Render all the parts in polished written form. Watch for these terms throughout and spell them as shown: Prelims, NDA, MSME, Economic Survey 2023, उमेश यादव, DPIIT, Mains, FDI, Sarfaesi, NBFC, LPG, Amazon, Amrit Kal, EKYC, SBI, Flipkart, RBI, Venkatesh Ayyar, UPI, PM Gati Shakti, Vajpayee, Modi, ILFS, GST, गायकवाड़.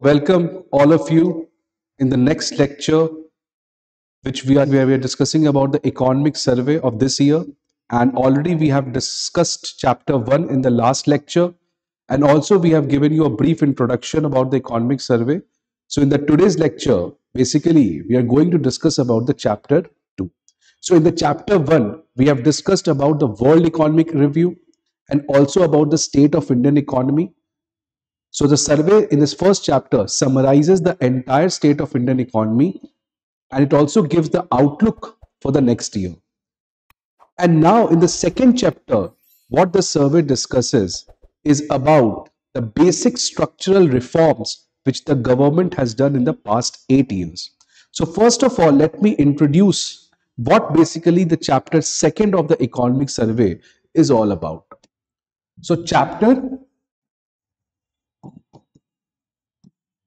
Welcome all of you in the next lecture, which we are discussing about the economic survey of this year. And already we have discussed chapter 1 in the last lecture. And also we have given you a brief introduction about the economic survey. So in the today's lecture, basically we are going to discuss about the chapter 2. So in the chapter 1, we have discussed about the World Economic Review and also about the state of Indian economy. So the survey in this first chapter summarizes the entire state of Indian economy, and it also gives the outlook for the next year. And now in the second chapter, what the survey discusses is about the basic structural reforms which the government has done in the past 8 years. So first of all, let me introduce what basically the chapter 2 of the economic survey is all about. So chapter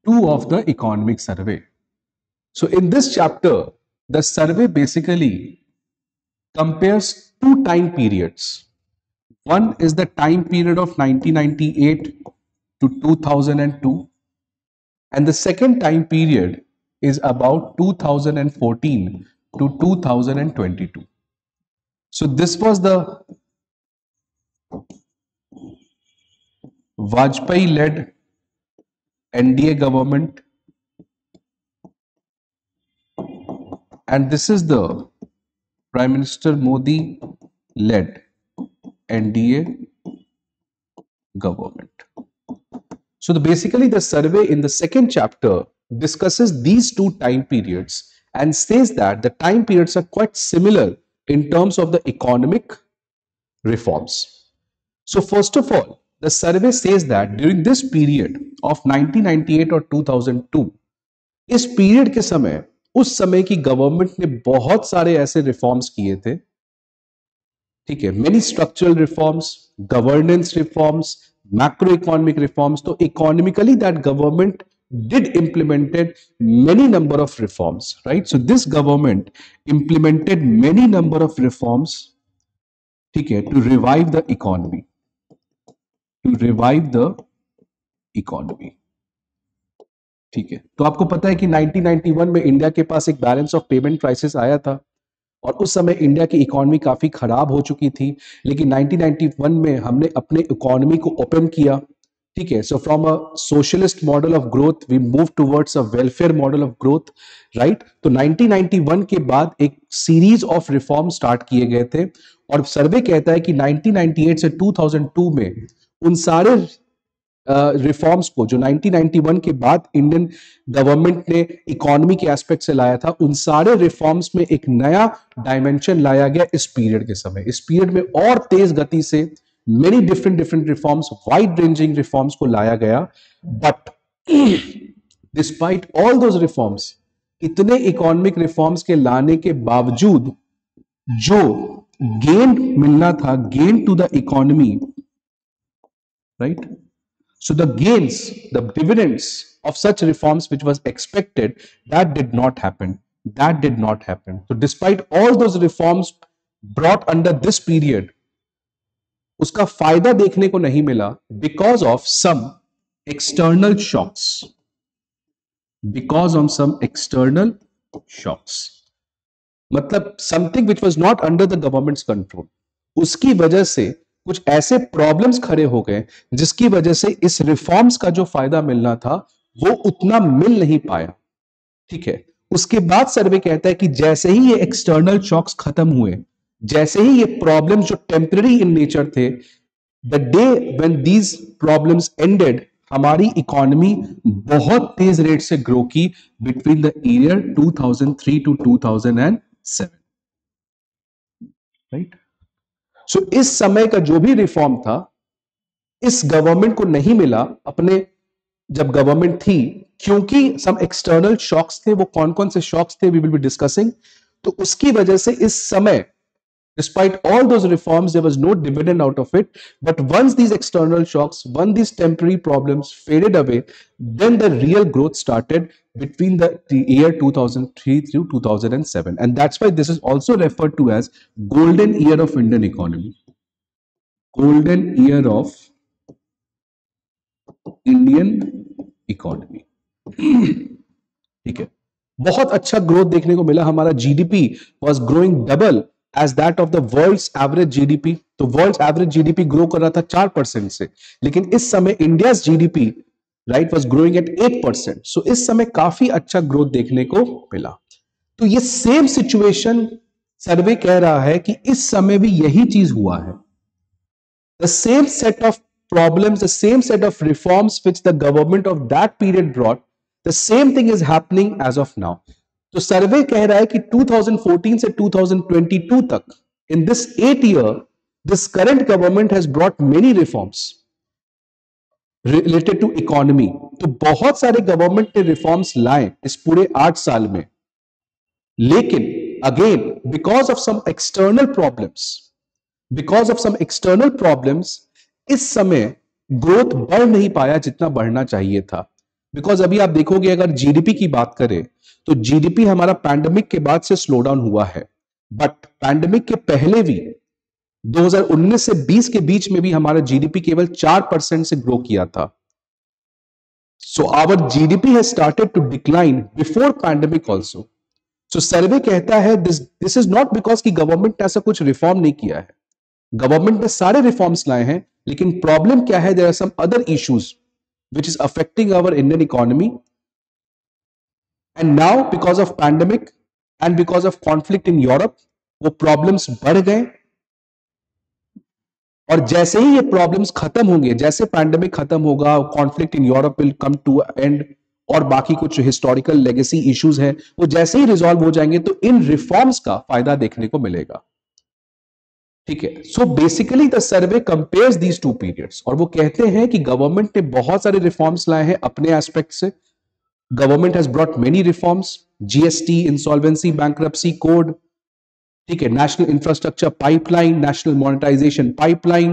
2 of the economic survey. So in this chapter, the survey basically compares two time periods. One is the time period of 1998 to 2002, and the second time period is about 2014 to 2022. So this was the Vajpayee led NDA government, and this is the Prime Minister Modi led NDA government. So basically the survey in the second chapter discusses these two time periods and says that the time periods are quite similar in terms of the economic reforms. So first of all, the survey says that during this period of 1998 और 2002, इस period के समय, उस समय की government ने बहुत सारे ऐसे reforms किए थे, ठीक है, many structural reforms, governance reforms, macroeconomic reforms, तो economically that government did implemented many number of reforms, right? So this government implemented many number of reforms, ठीक है, to revive the economy. ठीक है, तो आपको पता है कि 1991 में इंडिया के पास एक बैलेंस ऑफ पेमेंट क्राइसिस आया था और उस समय इंडिया की इकोनॉमी काफी खराब हो चुकी थी, लेकिन 1991 में हमने अपने इकोनॉमी को ओपन किया, ठीक है. So from a socialist model of growth we move towards a welfare model of growth, right. तो 1991 के बाद एक सीरीज ऑफ रिफॉर्म स्टार्ट किए गए थे और सर्वे कहता है कि 1998 से 2002 में उन सारे रिफॉर्म्स को जो 1991 के बाद इंडियन गवर्नमेंट ने इकोनॉमी के एस्पेक्ट से लाया था, उन सारे रिफॉर्म्स में एक नया डायमेंशन लाया गया इस पीरियड के समय. इस पीरियड में और तेज गति से many different reforms, wide ranging reforms को लाया गया. But despite all those reforms, इतने इकोनॉमिक रिफॉर्म्स के लाने के बावजूद जो गेन मिलना था, gain to the economy, right? So the gains, the dividends of such reforms which was expected, that did not happen. So despite all those reforms brought under this period, उसका फायदा देखने को नहीं मिला because of some external shocks, मतलब something which was not under the government's control. उसकी वजह से कुछ ऐसे प्रॉब्लम्स खड़े हो गए जिसकी वजह से इस रिफॉर्म्स का जो फायदा मिलना था वो उतना मिल नहीं पाया, ठीक है. उसके बाद सर्वे कहता है कि जैसे ही ये एक्सटर्नल शॉक्स खत्म हुए, जैसे ही ये प्रॉब्लम्स जो टेम्पररी इन नेचर थे, the day when these problems ended, हमारी इकोनॉमी बहुत तेज रेट से ग्रो की between the year 2003 to 2007, right. So इस समय का जो भी रिफॉर्म था इस गवर्नमेंट को नहीं मिला अपने जब गवर्नमेंट थी, क्योंकि सम एक्सटर्नल शॉक्स थे. वो कौन कौन से शॉक्स थे वी विल बी डिस्कसिंग. तो उसकी वजह से इस समय despite all those reforms there was no dividend out of it. But once these external shocks, once these temporary problems faded away, then the real growth started between the year 2003 through 2007, and that's why this is also referred to as golden year of Indian economy, golden year of Indian economy. ठीक है, बहुत अच्छा growth देखने को मिला। हमारा GDP was growing double as that of the world's average GDP. तो world's average GDP grow कर रहा था 4% से, लेकिन इस समय India's GDP right was growing at 8%। So इस समय काफी अच्छा ग्रोथ देखने को मिला। तो ये सेम सिचुएशन सर्वे कह रहा है कि इस समय भी यही चीज हुआ है। The same set of problems, the same set of reforms which the government of that period brought, the same thing is happening as of now. So survey कह रहा है कि 2014 से 2022 तक, in this 8 year, this current government has brought many reforms related to economy. तो बहुत सारे government ने reforms लाए इस पूरे 8 साल में, लेकिन again because of some external problems, इस समय ग्रोथ बढ़ नहीं पाया जितना बढ़ना चाहिए था। बिकॉज अभी आप देखोगे अगर जीडीपी की बात करें तो जीडीपी हमारा पैंडेमिक के बाद से स्लो डाउन हुआ है, बट पैंडेमिक के पहले भी 2019 से 20 के बीच में भी हमारा जीडीपी केवल 4% से ग्रो किया था। So our GDP has started to decline before pandemic also. So survey कहता है दिस इज नॉट बिकॉज की गवर्नमेंट ने ऐसा कुछ रिफॉर्म नहीं किया है, गवर्नमेंट ने सारे रिफॉर्म्स लाए हैं, लेकिन प्रॉब्लम क्या है, there are some other issues which is affecting our Indian economy and now because of pandemic and because of conflict in Europe वो प्रॉब्लम्स बढ़ गए। और जैसे ही ये प्रॉब्लम्स खत्म होंगे, जैसे पैंडेमिक खत्म होगा, conflict in Europe will come to end, और बाकी कुछ हिस्टोरिकल लेगेसी इश्यूज हैं वो जैसे ही रिजॉल्व हो जाएंगे तो इन रिफॉर्म्स का फायदा देखने को मिलेगा। ठीक है, so basically the survey compares these two periods और वो कहते हैं कि गवर्नमेंट ने बहुत सारे रिफॉर्म्स लाए हैं अपने एस्पेक्ट से। Government has brought many reforms, GST, insolvency, bankruptcy code, ठीक है, national infrastructure pipeline, national monetization pipeline,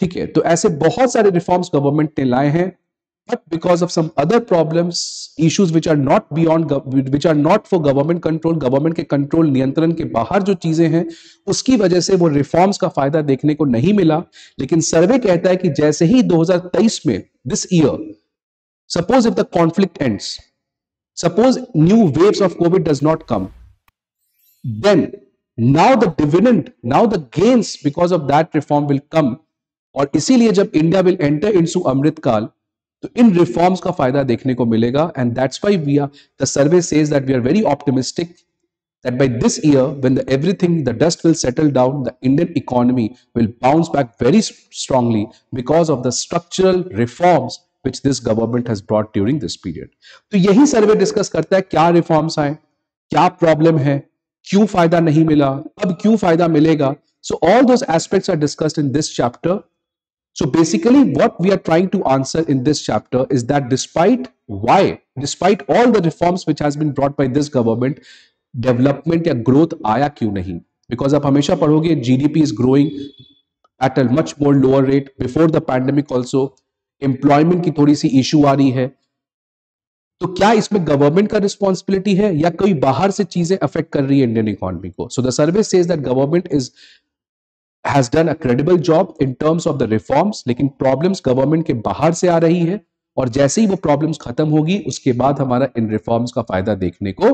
ठीक है। तो ऐसे बहुत सारे रिफॉर्म्स गवर्नमेंट ने लाए हैं, but because of some other problems, issues which are not beyond, which are not for government control, government के कंट्रोल नियंत्रण के बाहर जो चीजें हैं उसकी वजह से वो रिफॉर्म्स का फायदा देखने को नहीं मिला। लेकिन सर्वे कहता है कि जैसे ही 2023 में, this year, suppose if the conflict ends, suppose new waves of Covid does not come, then now the dividend, now the gains because of that reform will come. और इसीलिए जब India will enter into Amrit Kaal तो इन reforms का फायदा देखने को मिलेगा। And that's why we are, the survey says that we are very optimistic that by this year when the everything, the dust will settle down, the Indian economy will bounce back very strongly because of the structural reforms which this government has brought during this period. तो यही सर्वे discuss करता है क्या reforms आए, क्या problem है, क्यों फायदा नहीं मिला, अब क्यों फायदा मिलेगा। So all those aspects are discussed in this chapter. So basically what we are trying to answer in this chapter is that despite all the reforms which has been brought by this government, development या growth आया क्यों नहीं? Because आप हमेशा पढ़ोगे GDP is growing at a much more lower rate before the pandemic also, employment की थोड़ी सी issue आ रही है। तो क्या इसमें गवर्नमेंट का रिस्पॉन्सिबिलिटी है या कोई बाहर से चीजें अफेक्ट कर रही है इंडियन इकोनॉमी को? So the survey says that government has done a credible job in terms of the reforms, लेकिन problems government के बाहर से आ रही है और जैसे ही वो problems खत्म होगी उसके बाद हमारा इन reforms का फायदा देखने को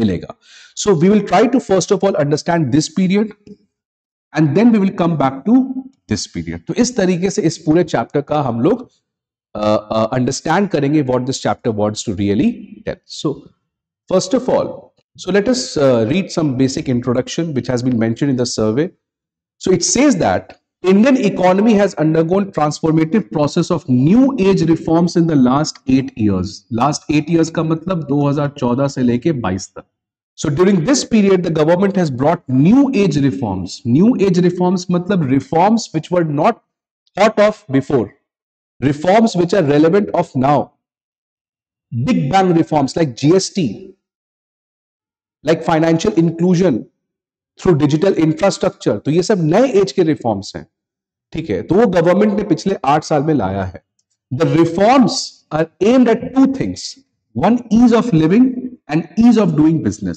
मिलेगा। So we will try to first of all understand this period and then we will come back to this period। तो इस तरीके से इस पूरे chapter का हम लोग understand करेंगे what this chapter wants to really tell। So first of all, so let us read some basic introduction which has been mentioned in the survey। So it says that Indian economy has undergone transformative process of new age reforms in the last 8 years. Last 8 years का मतलब 2014 से लेके 22 तक। So during this period, the government has brought new age reforms. New age reforms मतलब reforms which were not thought of before. Reforms which are relevant of now. Big bang reforms like GST, like financial inclusion. Through digital infrastructure, तो ये सब नए as के reforms हैं, ठीक है। तो वो गवर्नमेंट ने पिछले 8 साल में लाया है। The reforms are aimed at 2 things, one ease of living and ease of doing business.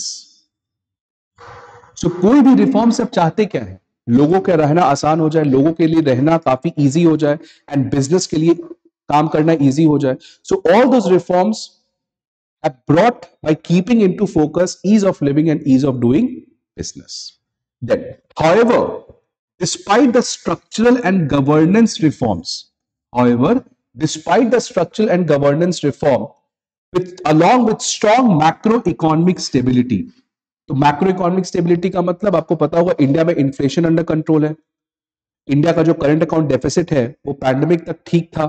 So कोई भी रिफॉर्म सब चाहते क्या है, लोगों का रहना आसान हो जाए, लोगों के लिए रहना काफी ईजी हो जाए एंड बिजनेस के लिए काम करना इजी हो जाए. So all those reforms have brought by keeping into focus ease of living and ease of doing business. Then however despite the structural and governance reforms, however despite the structural and governance reform along with strong macroeconomic stability, to macroeconomic stability ka matlab aapko pata hoga India mein inflation under control hai, India ka jo current account deficit hai wo pandemic tak theek tha,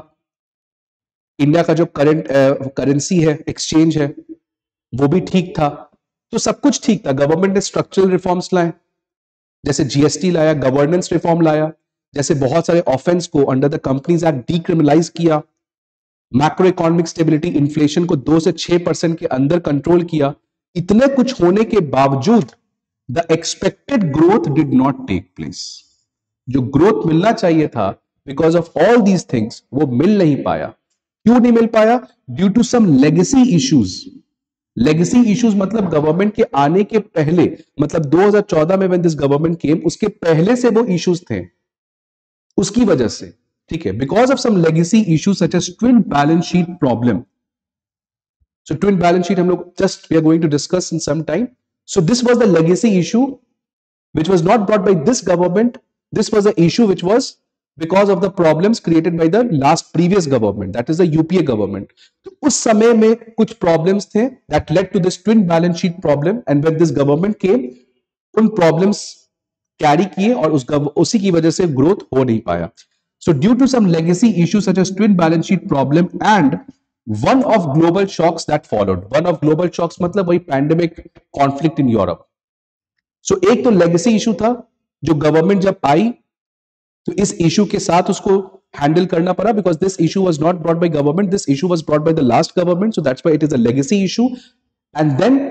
India ka jo current currency hai exchange hai wo bhi theek tha, to sab kuch theek tha. Government ne structural reforms laye, jaise GST laya, governance reform laya, जैसे बहुत सारे offence को under the companies act decriminalise किया, macro economic stability inflation को 2 से 6% के अंदर control किया. इतने कुछ होने के बावजूद the expected growth did not take place. जो ग्रोथ मिलना चाहिए था because of all these things वो मिल नहीं पाया. क्यों नहीं मिल पाया? Due to some legacy issues. Legacy issues मतलब गवर्नमेंट के आने के पहले, मतलब 2014 में व्हेन दिस गवर्नमेंट केम उसके पहले से वो इश्यूज थे, उसकी वजह से. ठीक है, because of some legacy issues such as twin balance sheet problem. So twin balance sheet हम लोग just we are going to discuss in some time. So this was the legacy issue which was not brought by this government. This was the issue which was because of the problems created by the last previous government, that is the UPA government. उस समय में कुछ problems थे that led to this twin balance sheet problem, and when this government came उन problems carry किए और उसी की वजह से ग्रोथ हो नहीं पाया. So due to some legacy issues such as twin balance sheet problem and one of global shocks that followed. One of global shocks मतलब वही pandemic, conflict in Europe. So एक तो लेगेसी इशू था जो government जब आई तो इस issue के साथ उसको हैंडल करना पड़ा because this issue was not brought by government, this issue was brought by the last government. So that's why it is a legacy issue. And then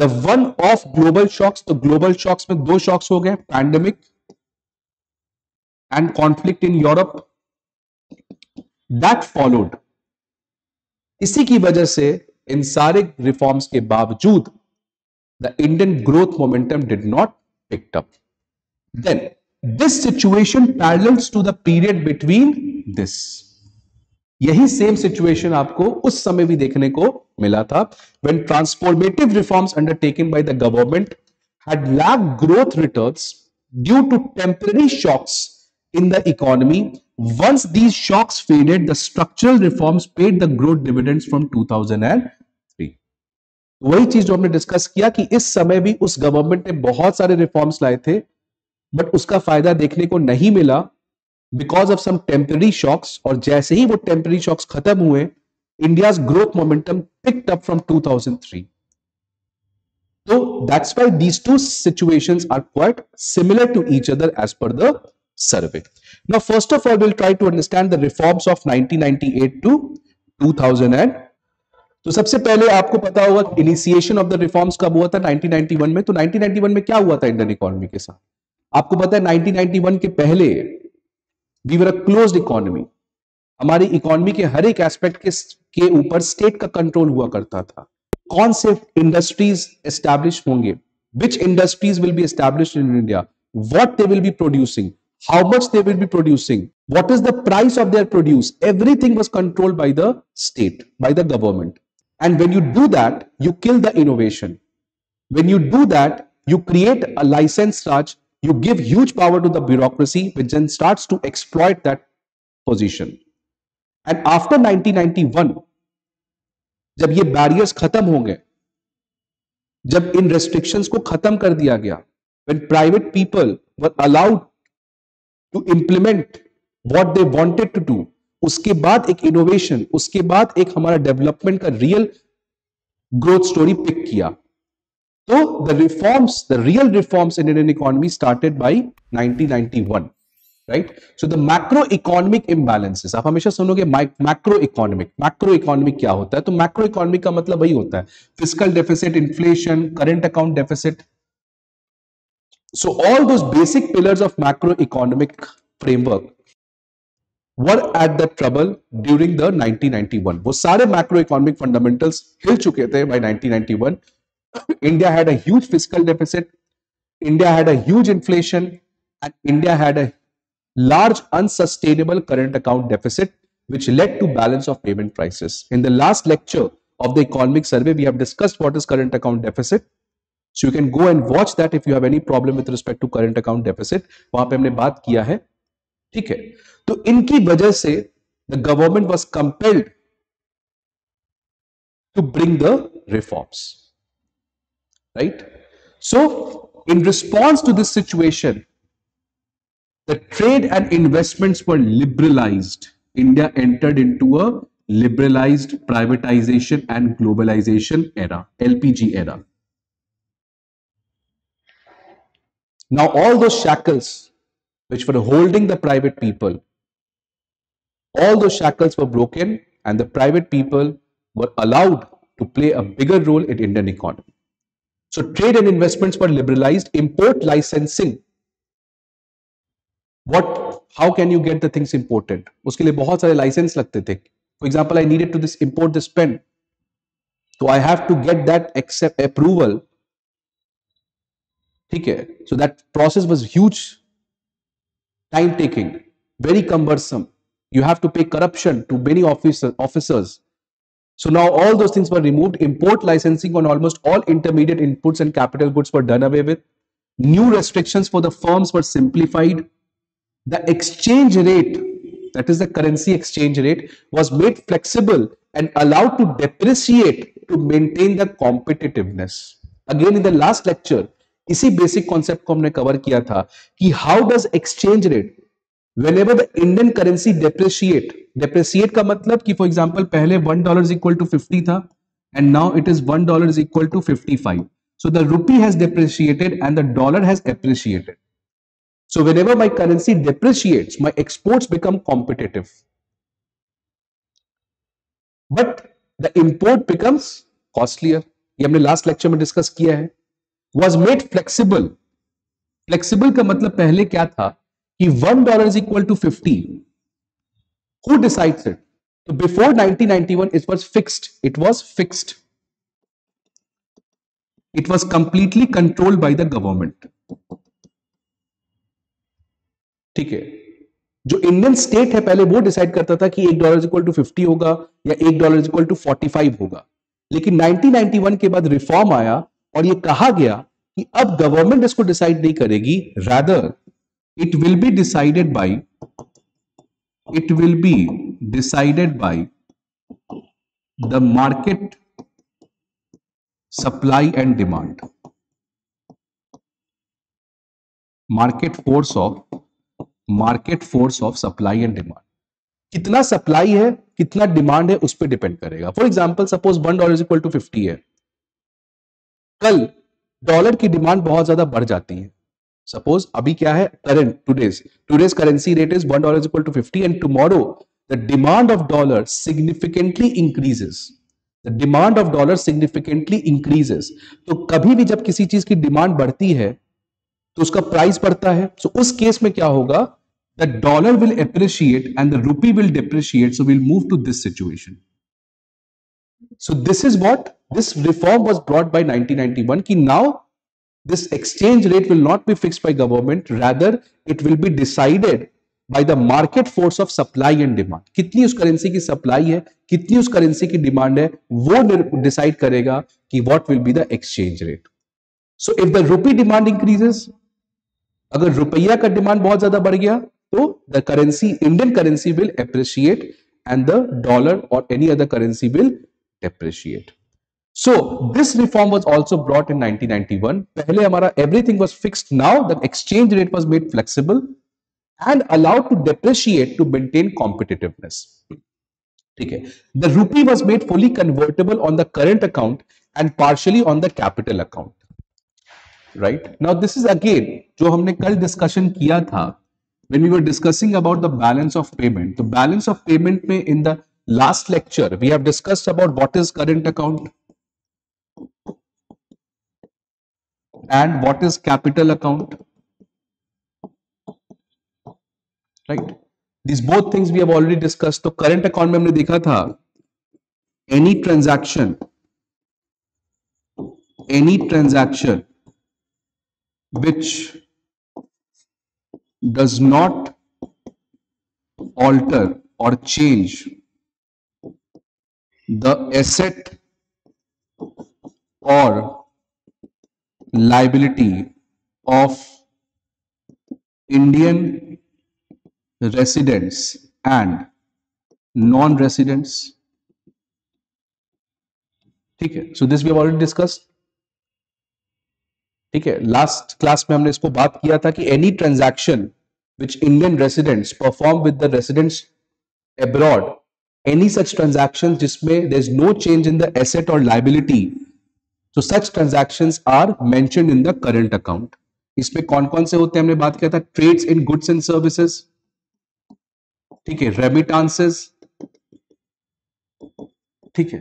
The one of global shocks, तो global shocks में 2 shocks हो गए, pandemic and conflict in Europe that followed. इसी की वजह से इन सारे reforms के बावजूद the Indian growth momentum did not picked up. Then this situation parallels to the period between this. यही सेम सिचुएशन आपको उस समय भी देखने को मिला था when transformative reforms undertaken by the government had lag growth returns due to temporary shocks in the economy. Once these shocks faded the structural reforms paid the growth dividends from 2003. वही चीज जो हमने डिस्कस किया कि इस समय भी उस गवर्नमेंट ने बहुत सारे रिफॉर्म्स लाए थे बट उसका फायदा देखने को नहीं मिला because of some temporary shocks. और जैसे ही वो टेम्पररी शॉक्स खत्म हुए India's growth momentum picked up from 2003. तो that's why these two situations are quite similar to each other as पर the survey. Now first of all will try to understand the reforms of 1998 to 2000. तो सबसे पहले आपको पता होगा initiation of the reforms कब हुआ था, 1991 में. तो 1991 में क्या हुआ था इंडियन इकोनॉमी के साथ? आपको पता है 1991 के पहले we were a closed economy. हमारी इकोनॉमी के हर एक एस्पेक्ट के ऊपर स्टेट का कंट्रोल हुआ करता था. कौन से इंडस्ट्रीज एस्टैब्लिश होंगे, which industries will be established in India, what they will be producing, how much they will be producing, what is the price of their produce, everything was controlled by the state, by the government. And when you do that you kill the innovation. When you do that you create a licence raj. You give huge power to the bureaucracy, which then starts to exploit that position. And after 1991, जब ये barriers खत्म हो गए, जब इन restrictions को खत्म कर दिया गया, when private people were allowed to implement what they wanted to do, उसके बाद एक innovation, उसके बाद एक हमारा development का real growth story pick किया. So the reforms, the real reforms in Indian economy started by 1991, right? So the macroeconomic imbalances. आप हमेशा सुनोगे macroeconomic. Macroeconomic क्या होता है? तो macroeconomic का मतलब वही होता है fiscal deficit, inflation, current account deficit. So all those basic pillars of macroeconomic framework were at the trouble during the 1991. वो सारे macroeconomic fundamentals हिल चुके थे by 1991. India had a huge fiscal deficit, India had a huge inflation, and India had a large unsustainable current account deficit, which led to balance of payment crisis. In the last lecture of the Economic Survey, we have discussed what is current account deficit. So you can go and watch that if you have any problem with respect to current account deficit. वहां पे हमने बात किया है, ठीक है। तो इनकी वजह से the government was compelled to bring the reforms, right? So in response to this situation, the trade and investments were liberalized. India entered into a liberalized privatization and globalization era, LPG era. Now all those shackles which were holding the private people, all those shackles were broken and the private people were allowed to play a bigger role in Indian economy. So trade and investments were liberalized, import licensing. What, how can you get the things imported? उसके लिए बहुत सारे license लगते थे. For example, I needed to this import this pen. So I have to get that accept approval. ठीक है. So that process was huge, time taking, very cumbersome. You have to pay corruption to many officers. So now all those things were removed. Import licensing on almost all intermediate inputs and capital goods were done away with. New restrictions for the firms were simplified. The exchange rate, that is the currency exchange rate, was made flexible and allowed to depreciate to maintain the competitiveness. Again, in the last lecture, इसी basic concept को हमने cover किया था कि how does exchange rate, whenever the Indian currency depreciate, depreciate का मतलब कि for example पहले $1 = 50 था and now it is $1 = 55. So the rupee has depreciated and the dollar has appreciated. So whenever my currency depreciates, my exports become competitive, but the import becomes costlier. ये हमने last lecture में discuss किया है. Was made flexible. Flexible का मतलब पहले क्या था कि $1 = 50. Who decides it? So before 1991, it was fixed. It was fixed. It was completely controlled by the government. ठीक है. जो इंडियन स्टेट है पहले वो डिसाइड करता था कि $1 = 50 होगा या $1 = 45 होगा. लेकिन 1991 के बाद रिफॉर्म आया और ये कहा गया कि अब गवर्नमेंट इसको डिसाइड नहीं करेगी. Rather it will be decided by the market supply and demand, market force of supply and demand. कितना सप्लाई है कितना डिमांड है उस पर डिपेंड करेगा. फॉर एग्जाम्पल सपोज $1 = 50 है. कल डॉलर की डिमांड बहुत ज्यादा बढ़ जाती है. सपोज अभी क्या है current today's currency rate is $1 = 50 and tomorrow the demand of dollar significantly increases. The demand of dollar significantly increases. तो कभी भी जब किसी चीज की डिमांड बढ़ती है तो उसका प्राइस बढ़ता है. सो उस केस में क्या होगा, the dollar will appreciate and the rupee will depreciate. So will move to this situation. So this is what this reform was brought by 1991 कि now this exchange rate will not be fixed by government, rather it will be decided by the market force of supply and demand. कितनी उस currency की supply है कितनी उस currency की demand है वो डिसाइड करेगा कि what will be the exchange rate. So if the rupee demand increases, अगर रुपया का डिमांड बहुत ज्यादा बढ़ गया तो the currency Indian currency will appreciate and the dollar और any other currency will depreciate. So this reform was also brought in 1991. पहले हमारा everything was fixed, now the exchange rate was made flexible and allowed to depreciate to maintain competitiveness. ठीक है. The rupee was made fully convertible on the current account and partially on the capital account. Right now this is again जो हमने कल discussion किया था when we were discussing about the balance of payment. The balance of payment में in the last lecture we have discussed about what is current account and what is capital account. Right, these both things we have already discussed. तो current account में हमने देखा था any transaction which does not alter or change the asset or liability of Indian residents and non-residents. ठीक है, so this we have already discussed. ठीक है, last class में हमने इसको बात किया था कि any transaction which Indian residents perform with the residents abroad, any such transactions जिसमें there is no change in the asset or liability, so such transactions are mentioned in the current account. इसमें कौन कौन से होते हैं हमने बात किया था, trades in goods and services, ठीक है, रेमिटांसेस, ठीक है,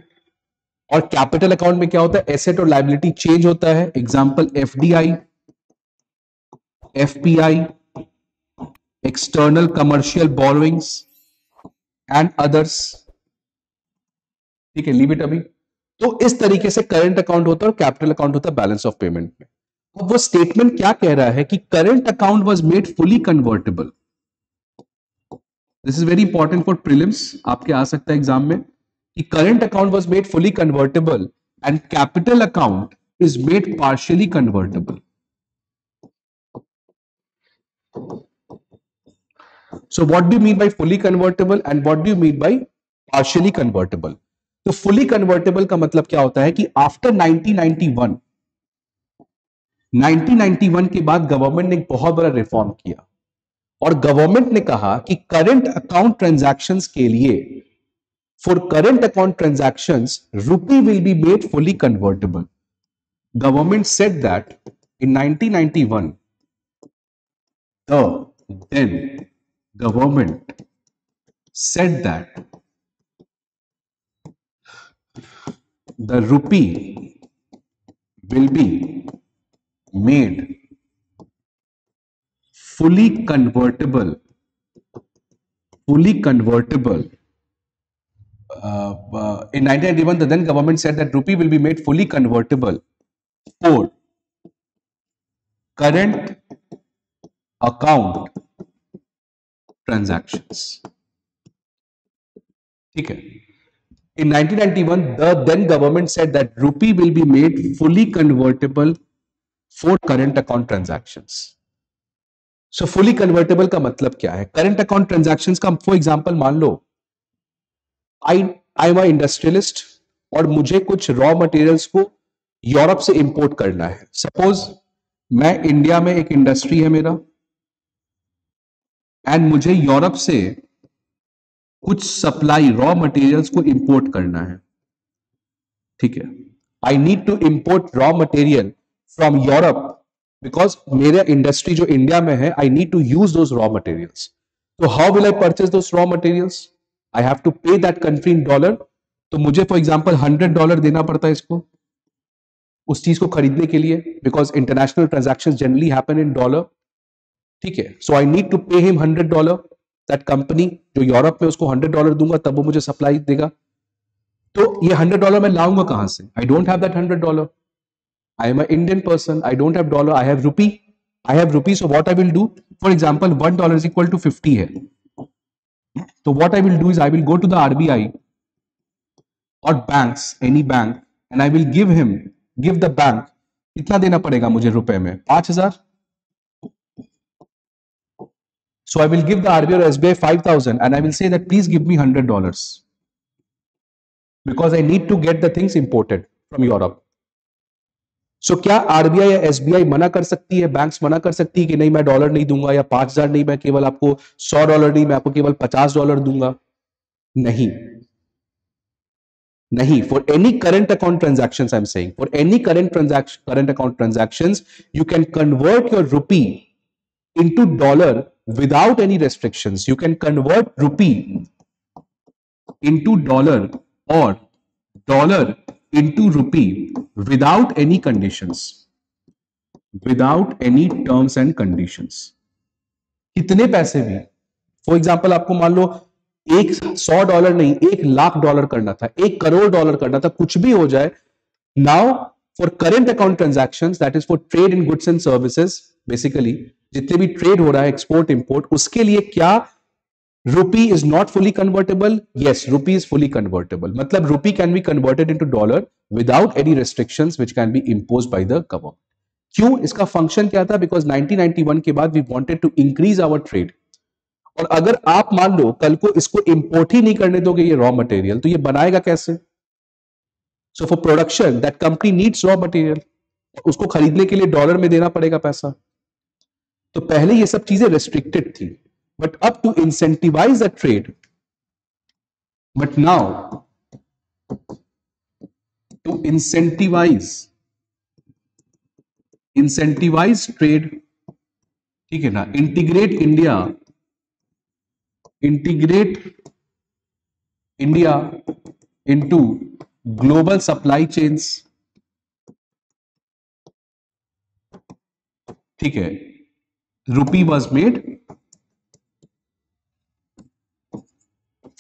और कैपिटल अकाउंट में क्या होता है, एसेट और लाइबिलिटी चेंज होता है, example FDI, FPI, external commercial borrowings and others. ठीक है, लीव इट अभी. तो इस तरीके से करंट अकाउंट होता है और कैपिटल अकाउंट होता है बैलेंस ऑफ पेमेंट में. तो वो स्टेटमेंट क्या कह रहा है कि current account was made fully convertible. This is very important for prelims, आपके आ सकता है एग्जाम में कि current account was made fully convertible and capital account is made partially convertible. So what do you mean by fully convertible and what do you mean by partially convertible? तो fully convertible का मतलब क्या होता है कि after 1991 के बाद government ने एक बहुत बड़ा रिफॉर्म किया और गवर्नमेंट ने कहा कि करंट अकाउंट ट्रांजैक्शंस के लिए, for current account transactions rupee will be made fully convertible. Government said that in 1991 the then government said that the rupee will be made fully convertible in 1991 the then government said that rupee will be made fully convertible for current account transactions. ठीक है, in 1991 the then government said that rupee will be made fully convertible for current account transactions. So fully convertible का मतलब क्या है, current account transactions का for example मान लो I am a industrialist और मुझे कुछ रॉ मटेरियल्स को यूरोप से इंपोर्ट करना है. सपोज मैं इंडिया में एक इंडस्ट्री है मेरा एंड मुझे यूरोप से कुछ सप्लाई रॉ मटेरियल्स को इंपोर्ट करना है. ठीक है, I need to import raw material from Europe because मेरा इंडस्ट्री जो इंडिया में है, I need to use those raw materials. तो how will I purchase those raw materials, I have to pay that country in dollar. तो मुझे for example $100 देना पड़ता है इसको, उस चीज को खरीदने के लिए, because international transaction generally happen in dollar. ठीक है, so I need to pay him $100. That company जो यूरोप में, उसको $100 दूंगा तब वो मुझे सप्लाई देगा. तो ये $100 मैं लाऊंगा कहां से, I don't have that $100. I am a Indian person, I don't have dollar, I have rupee, I have rupee. So what I will do, for example $1 is equal to 50 है, तो what I will do is I will go to the RBI और banks, any bank, and I will give the bank, कितना देना पड़ेगा मुझे रुपए में, 5,000. So I will give the RBI or SBI 5,000 and I will say that please give me $100 because I need to get the things imported from Europe. So क्या RBI या SBI मना कर सकती है, बैंक्स मना कर सकती है कि नहीं मैं डॉलर नहीं दूंगा, या 5,000 नहीं, मैं केवल आपको $100 नहीं, मैं आपको केवल $50 दूंगा? नहीं. For any current account transactions I am saying, for any current account transactions you can convert your rupee into dollar without any restrictions. You can convert rupee into dollar or dollar into rupee without any conditions, without any terms and conditions. कितने पैसे भी, for example आपको मान लो $100 नहीं, $1,00,000 करना था, $1 करोड़ करना था, कुछ भी हो जाए. Now for current account transactions, that is for trade in goods and services, basically जितने भी ट्रेड हो रहा है, एक्सपोर्ट इंपोर्ट, उसके लिए क्या Rupee is not fully convertible. Yes, rupee is fully convertible. मतलब rupee can be converted into dollar without any restrictions which can be imposed by the government. क्यों? इसका function क्या था? Because 1991 के बाद we wanted to increase our trade. और अगर आप मान लो कल को इसको import ही नहीं करने दोगे ये raw material, तो ये बनाएगा कैसे? So for production that company needs raw material. उसको खरीदने के लिए डॉलर में देना पड़ेगा पैसा. तो पहले ये सब चीजें restricted थी. But up to incentivize the trade, but now to incentivize trade, ठीक है ना, integrate India into global supply chains, ठीक है, rupee was made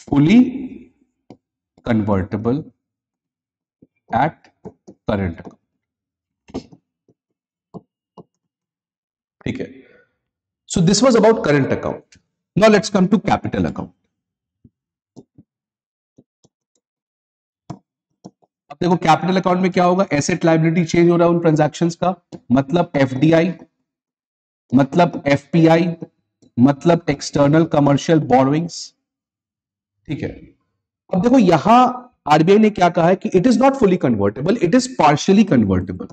fully convertible at current account. ठीक है, so this was about current account. Now let's come to capital account. अब देखो capital account में क्या होगा, एसेट लायबिलिटी चेंज हो रहा है उन ट्रांजैक्शंस का, मतलब एफडीआई, मतलब एफपीआई, मतलब एक्सटर्नल कमर्शियल बोरोइंग्स. ठीक है, अब देखो यहां आरबीआई ने क्या कहा है कि it is not fully convertible, it is partially convertible.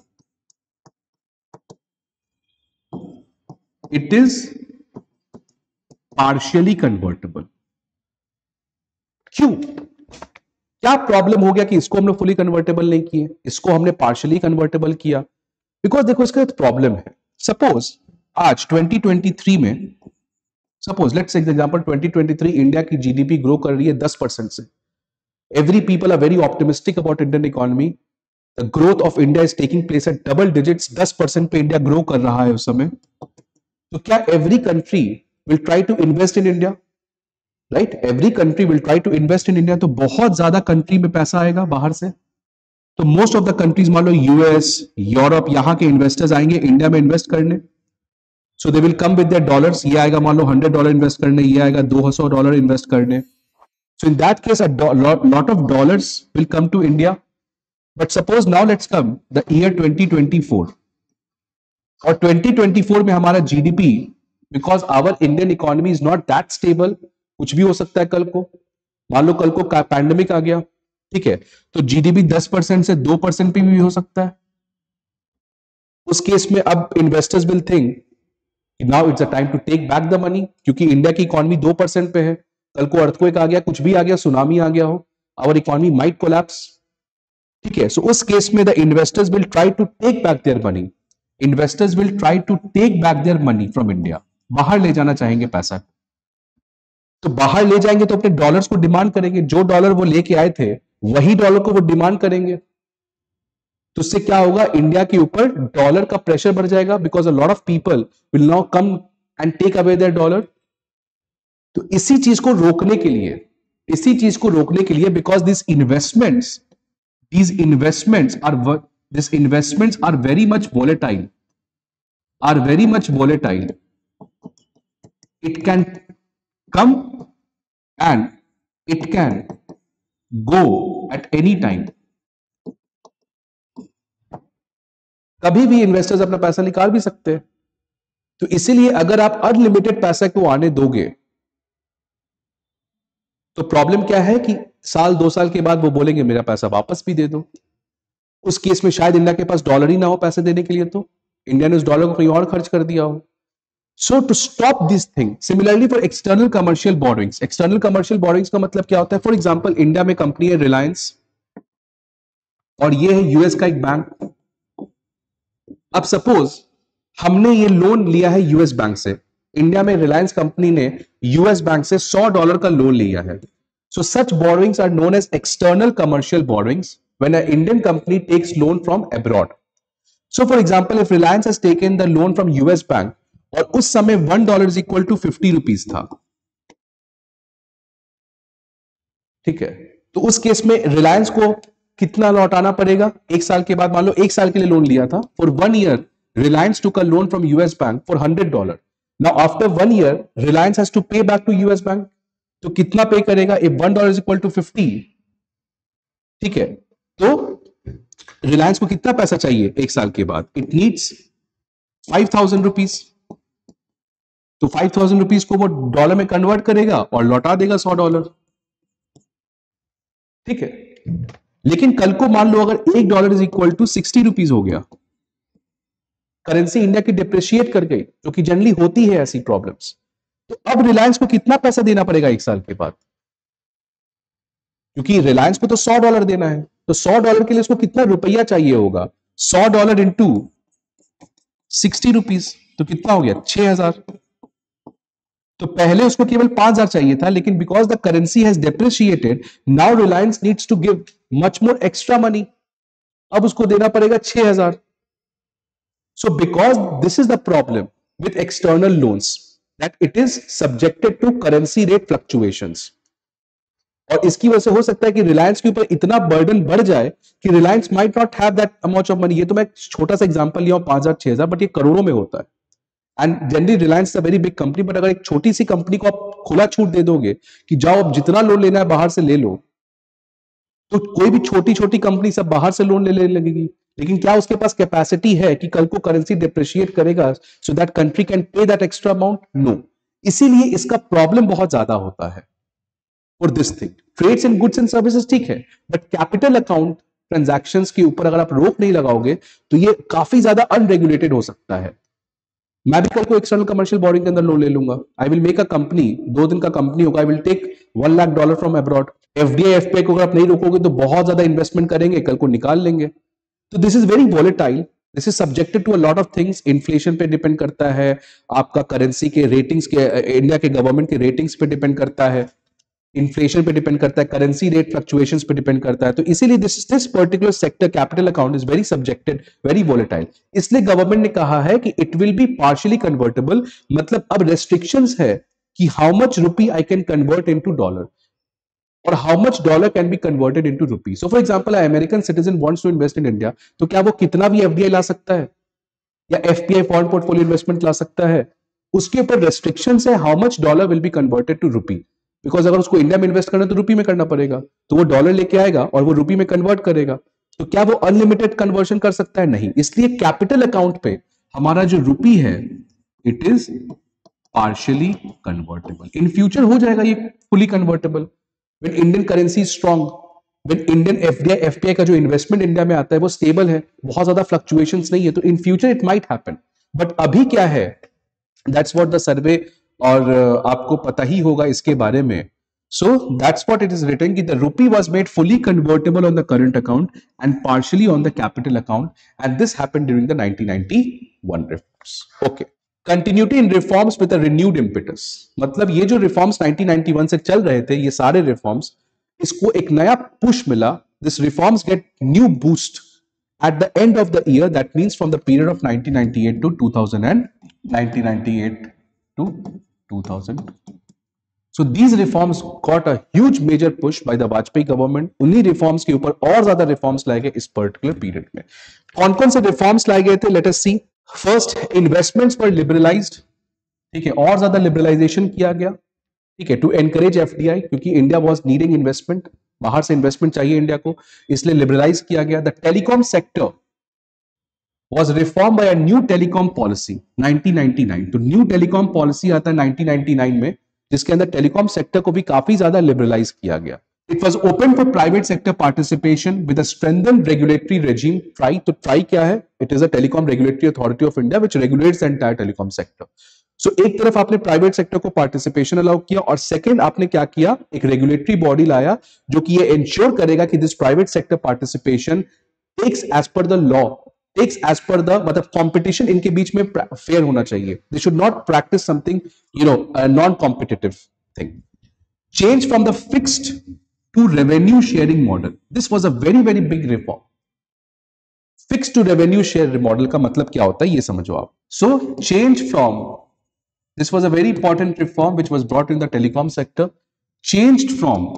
It is partially convertible. क्यों? क्या प्रॉब्लम हो गया कि इसको हमने फुली कन्वर्टेबल नहीं किए, इसको हमने पार्शियली कन्वर्टेबल किया? बिकॉज देखो इसका एक प्रॉब्लम है. सपोज आज 2023 में, सपोज लेट्स एग्जांपल 2023 इंडिया की जीडीपी ग्रो कर रही है 10% से. Every people are very optimistic about Indian economy. The growth of India is taking place at double digits. 10% पे इंडिया ग्रो कर रहा है उस समय. तो क्या every country will try to invest in India? Right, every country will try to invest in India. तो बहुत ज्यादा कंट्री में पैसा आएगा बाहर से. तो मोस्ट ऑफ द कंट्रीज, मान लो यूएस, यूरोप, यहाँ के इन्वेस्टर्स आएंगे इंडिया में इन्वेस्ट करने. So they will come with their dollars. ये आएगा मान लो $100 इन्वेस्ट करने, ये आएगा $200 इन्वेस्ट करने. So in that case, a lot of dollars will come to India. But suppose now let's come the year 2024. और 2024 में हमारा GDP, because our Indian economy is not that stable, कुछ भी हो सकता है कल को. मान लो कल को पैंडेमिक आ गया, ठीक है, तो GDP 10% से 2% पे भी हो सकता है. उस केस में अब investors will think now it's a time to take back the money, क्योंकि इंडिया की इकोनॉमी 2% पे है. कल को अर्थक्वेक आ गया, कुछ भी आ गया, सुनामी आ गया हो, आवर इकोनॉमी माइट कोलैप्स. ठीक है, सो उस केस में the investors will try to take back their money. Investors will try to take back their money from India. बाहर ले जाना चाहेंगे पैसा. तो बाहर ले जाएंगे तो अपने डॉलर्स को डिमांड करेंगे. जो डॉलर वो लेके आए थे वही डॉलर को वो डिमांड करेंगे. तो उससे क्या होगा, इंडिया के ऊपर डॉलर का प्रेशर बढ़ जाएगा. Because a lot of people will now come and take away their dollar. तो इसी चीज को रोकने के लिए, because this investments are very much volatile, it can come and it can go at any time. कभी भी इन्वेस्टर्स अपना पैसा निकाल भी सकते हैं. तो इसीलिए अगर आप अनलिमिटेड पैसा को आने दोगे तो प्रॉब्लम क्या है कि साल दो साल के बाद वो बोलेंगे मेरा पैसा वापस भी दे दो. उस केस में शायद इंडिया के पास डॉलर ही ना हो पैसे देने के लिए, तो इंडिया ने उस डॉलर को कहीं और खर्च कर दिया हो. So to stop this thing, similarly for external commercial borrowings. External commercial borrowings का मतलब क्या होता है? फॉर एग्जाम्पल इंडिया में कंपनी है रिलायंस और ये है यूएस का एक बैंक. अब सपोज हमने ये लोन लिया है यूएस बैंक से. इंडिया में रिलायंस कंपनी ने यूएस बैंक से $100 का लोन लिया है. So such borrowings are known as external commercial borrowings when a Indian company takes loan from abroad. So for example if Reliance has taken the loan from US bank और उस समय $1 is equal to 50 rupees था, ठीक है, तो उस case में रिलायंस को कितना लौटाना पड़ेगा एक साल के बाद. मान लो एक साल के लिए लोन लिया था. फॉर 1 ईयर रिलायंस टू का loan from US bank for $100. Now after 1 year Reliance has to pay back to US bank. तो कितना पे करेगा, $1 इक्वल टू 50, ठीक है। तो रिलायंस को कितना पैसा चाहिए एक साल के बाद, इट नीड्स 5,000 रुपीज। तो 5,000 रुपीज को वो डॉलर में कन्वर्ट करेगा और लौटा देगा $100, ठीक है। लेकिन कल को मान लो अगर $1 इज इक्वल टू 60 रुपीज हो गया, करेंसी इंडिया की डिप्रिशिएट कर गई, जो कि जनरली होती है ऐसी प्रॉब्लम्स, तो अब रिलायंस को कितना पैसा देना पड़ेगा एक साल के बाद, क्योंकि रिलायंस को तो $100 देना है, तो $100 के लिए उसको कितना रुपया चाहिए होगा, $100 इनटू 60 रुपीज, तो कितना हो गया 6,000। तो पहले उसको केवल 5,000 चाहिए था, लेकिन because the currency has depreciated now Reliance needs to give much more extra money, अब उसको देना पड़ेगा 6,000। So because this is the problem with external loans that it is subjected to currency rate fluctuations, और इसकी वजह से हो सकता है कि रिलायंस के ऊपर इतना बर्डन बढ़ जाए कि Reliance might not have that amount of money. ये तो मैं छोटा सा एग्जांपल लिया हूं 5,000 6,000, बट ये करोड़ों में होता है। And generally Reliance a very big company, but अगर एक छोटी सी कंपनी को आप खुला छूट दे दोगे कि जाओ आप जितना लोन लेना है बाहर से ले लो, तो कोई भी छोटी छोटी कंपनी सब बाहर से लोन लेने लगेगी। लेकिन क्या उसके पास कैपेसिटी है कि कल को करेंसी डिप्रिशिएट करेगा so that country can pay that extra amount? No. इसीलिए इसका प्रॉब्लम बहुत ज्यादा होता है। और this thing trades and goods and services ठीक है, बट कैपिटल अकाउंट ट्रांजैक्शंस के ऊपर अगर आप रोक नहीं लगाओगे तो ये काफी ज्यादा अनरेगुलेटेड हो सकता है। मैं भी कल को एक्सटर्नल कमर्शियल बोरिंग के अंदर लोन ले लूंगा, I will make a company, 2 दिन का कंपनी होगा, I will take $1 lakh from abroad. FDI FPI को अगर आप नहीं रोकोगे तो बहुत ज्यादा इन्वेस्टमेंट करेंगे, कल को निकाल लेंगे। तो this is very volatile, this is subjected to a lot of things. Inflation पे डिपेंड करता है, आपका करेंसी के रेटिंग्स के, इंडिया के गवर्नमेंट के रेटिंग्स पे डिपेंड करता है, इन्फ्लेशन पे डिपेंड करता है, करेंसी रेट फ्लक्चुएशंस पे डिपेंड करता है। तो इसीलिए this particular sector capital account is very subjected, very volatile. इसलिए गवर्नमेंट ने कहा है कि it will be partially convertible, मतलब अब रेस्ट्रिक्शंस है कि how much rupee I can convert into dollar और how much dollar can be converted into rupee. So for example American citizen wants to invest in India, तो क्या वो कितना भी एफडीआई ला सकता है या एफपीआई फॉरेन पोर्टफोलियो इन्वेस्टमेंट ला सकता है? उसके ऊपर रेस्ट्रिक्शंस है how much dollar will be converted to rupee, because अगर उसको इंडिया में इन्वेस्ट करना है तो रुपी में करना पड़ेगा। तो वो डॉलर लेके आएगा और वो रुपी में कन्वर्ट करेगा, तो क्या वो अनलिमिटेड कन्वर्शन कर सकता है? नहीं। इसलिए कैपिटल अकाउंट पे हमारा जो रुपी है it is partially convertible, in future हो जाएगा ये fully convertible when Indian currency is strong, when Indian FDI FPI का जो इन्वेस्टमेंट इंडिया में आता है वो स्टेबल है, बहुत ज्यादा फ्लक्चुएशन नहीं है, तो in future it might happen. But अभी क्या है, दैट्स व्हाट द सर्वे, और आपको पता ही होगा इसके बारे में। So that's what it is written कि the rupee was made fully convertible on the current account and partially on the capital account, and this happened during the 1991 reforms. Okay, continuity in reforms with a renewed impetus, मतलब ये जो reforms 1991 से चल रहे थे, ये सारे reforms, इसको एक नया पुश मिला। This reforms get new boost at the end of the year, that means from the period of 1998 to 2000 and 1998 to 2000. So these reforms got a huge major push by the Vajpayee government. उन्हीं reforms के ऊपर और ज्यादा reforms लाए गए इस particular period में। कौन कौन से reforms लाए गए थे? Let us see. First, investments were liberalized. ठीक है, और ज्यादा liberalization किया गया, ठीक है, to encourage FDI, क्योंकि India was needing investment, बाहर से investment चाहिए India को, इसलिए liberalize किया गया। The telecom sector was reformed by a new telecom policy 1999. तो न्यू टेलीकॉम पॉलिसी आता है 1999 में, जिसके अंदर टेलीकॉम सेक्टर को भी काफी ज्यादा लिबरलाइज किया गया। It was open for private sector participation with a strengthened regulatory regime, TRAI. तो ट्राई क्या है? It is a telecom regulatory authority of India which regulates the entire telecom sector. So एक तरफ आपने प्राइवेट सेक्टर को participation allow किया, और second आपने क्या किया, एक रेगुलेटरी बॉडी लाया जो कि ये इंश्योर करेगा कि this private sector participation takes as पर the law, as per the, मतलब कंपटीशन इनके बीच में फेयर होना चाहिए। They should not practice something, you know, a non-competitive thing. Change from the fixed to revenue sharing model. This was a very very big reform. Fixed to revenue share model का मतलब क्या होता है ये समझो आप। So change from, this was a very important reform which was brought in the telecom sector. Changed from,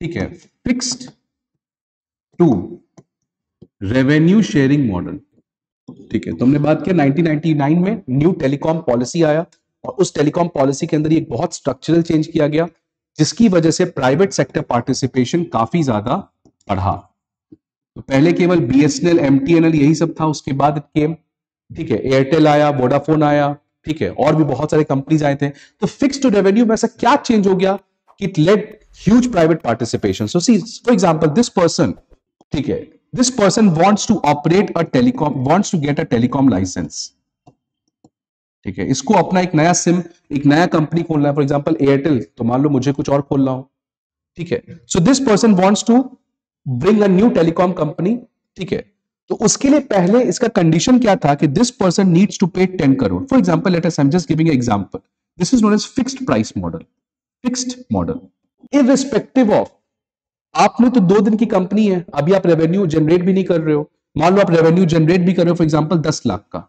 ठीक है, fixed to revenue sharing model, ठीक है। तो हमने बात किया 1999 में न्यू टेलीकॉम पॉलिसी आया और उस टेलीकॉम पॉलिसी के अंदर एक बहुत स्ट्रक्चरल चेंज किया गया जिसकी वजह से प्राइवेट सेक्टर पार्टिसिपेशन काफी ज्यादा बढ़ा। तो पहले केवल बीएसएनएल, एमटीएनएल यही सब था, उसके बाद केम, ठीक है, एयरटेल आया, वोडाफोन आया, ठीक है, और भी बहुत सारे कंपनीज आए थे। तो फिक्स्ड रेवेन्यू में ऐसा क्या चेंज हो गया कि it led huge private participation. So see for example this person, ठीक है, this person wants to operate a telecom, wants to get a telecom licence, ठीक है, इसको अपना एक नया सिम, एक नया कंपनी खोलना है, फॉर एग्जांपल एयरटेल, तो मान लो मुझे कुछ और खोलना हो, ठीक है, so this person wants to bring a new telecom company, ठीक है, तो उसके लिए पहले इसका कंडीशन क्या था कि this person needs to pay 10 crore. For example let us, I am just giving example, this is known as fixed price model, fixed model, irrespective of आपने तो 2 दिन की कंपनी है, अभी आप रेवेन्यू जनरेट भी नहीं कर रहे हो, मान लो आप रेवेन्यू जनरेट भी कर रहे हो फॉर एग्जांपल 10 लाख का,